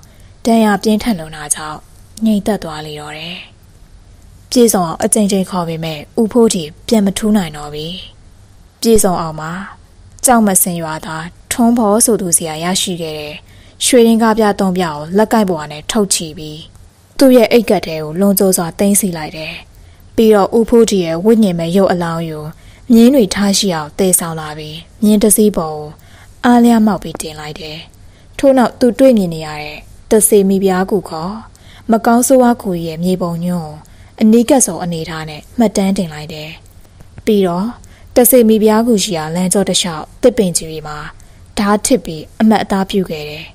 တန်ရပြင်းထန်လုံတာကြောင့်ငြိမ်သက်သွားလေတော့တယ်ပြေဆောင်အောင်အကြိမ်ကြိမ်ခေါ်ပေမဲ့ဥဖိုးဒီပြန်မထူးနိုင်တော့ပြီပြေဆောင်အောင်မှာကြောက်မစင်ရွာသာထုံးဖို့ဆိုသူစရာရရှိခဲ့တယ်ရွှေရင်းကားပြသုံးပြကိုလက်ကိုက်ပေါ်ကနေထုတ်ချီပြီးသူ့ရဲ့အိတ်ကတ်ထဲကိုလွန်ကျိုးစွာတင်းစီလိုက်တယ်ပြီးတော့ဥဖိုးဒီရဲ့ဝိညာဉ်မဲ့ရုပ်အလောင်းကိုမြင်းတွေထားရှိအောင်တည်ဆောင်လာပြီးမြင်းတစ်စီးပေါ်ကိုအားလျားမောက်ပြီးတင်လိုက်တယ်ထို့နောက်သူတွေ့မြင်နေရတဲ့တစေမိပြားကူခေါ်မကောင်းဆိုးဝါးကူရဲ့မြေပုံညွန့်အနီးကပ်ဆုံးအနေထားနဲ့မှတ်တမ်းတင်လိုက်တယ်ပြီးတော့တစေမိပြားကူရှိရာလမ်းကျောတစ်လျှောက်တစ်ပင်ကြီးတွေမှာဓာတ်ထစ်ပြီးအမှတ်အသားပြုခဲ့တယ်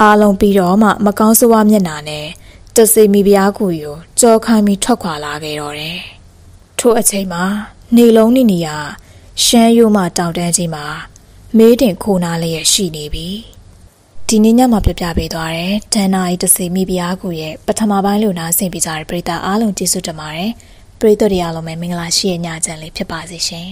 အားလုံးပြီးတော့မှမကောင်းဆိုးဝါးမျက်နှာနဲ့တစေမိပြားကူကိုကြောခိုင်းပြီးထွက်ခွာလာခဲ့တော့တယ်ထို့အချိန်မှာနေလုံးနေနေရရှမ်းရိုးမှတောင်တန်းကြီးမှာမေးတင်ခိုနာလျက်ရှိနေပြီဒီနေ့ညမှာပြပြပေးသွားတယ်ဒဏ္ဍာရီတစေမိပြားကူရဲ့ပထမပိုင်းလို့နားဆင်ပြကြတဲ့ပရိသတ်အားလုံးကျေးဇူးတင်ပါတယ်ပရိသတ်တွေအားလုံးပဲမင်္ဂလာရှိတဲ့ညချမ်းလေးဖြစ်ပါစေရှင်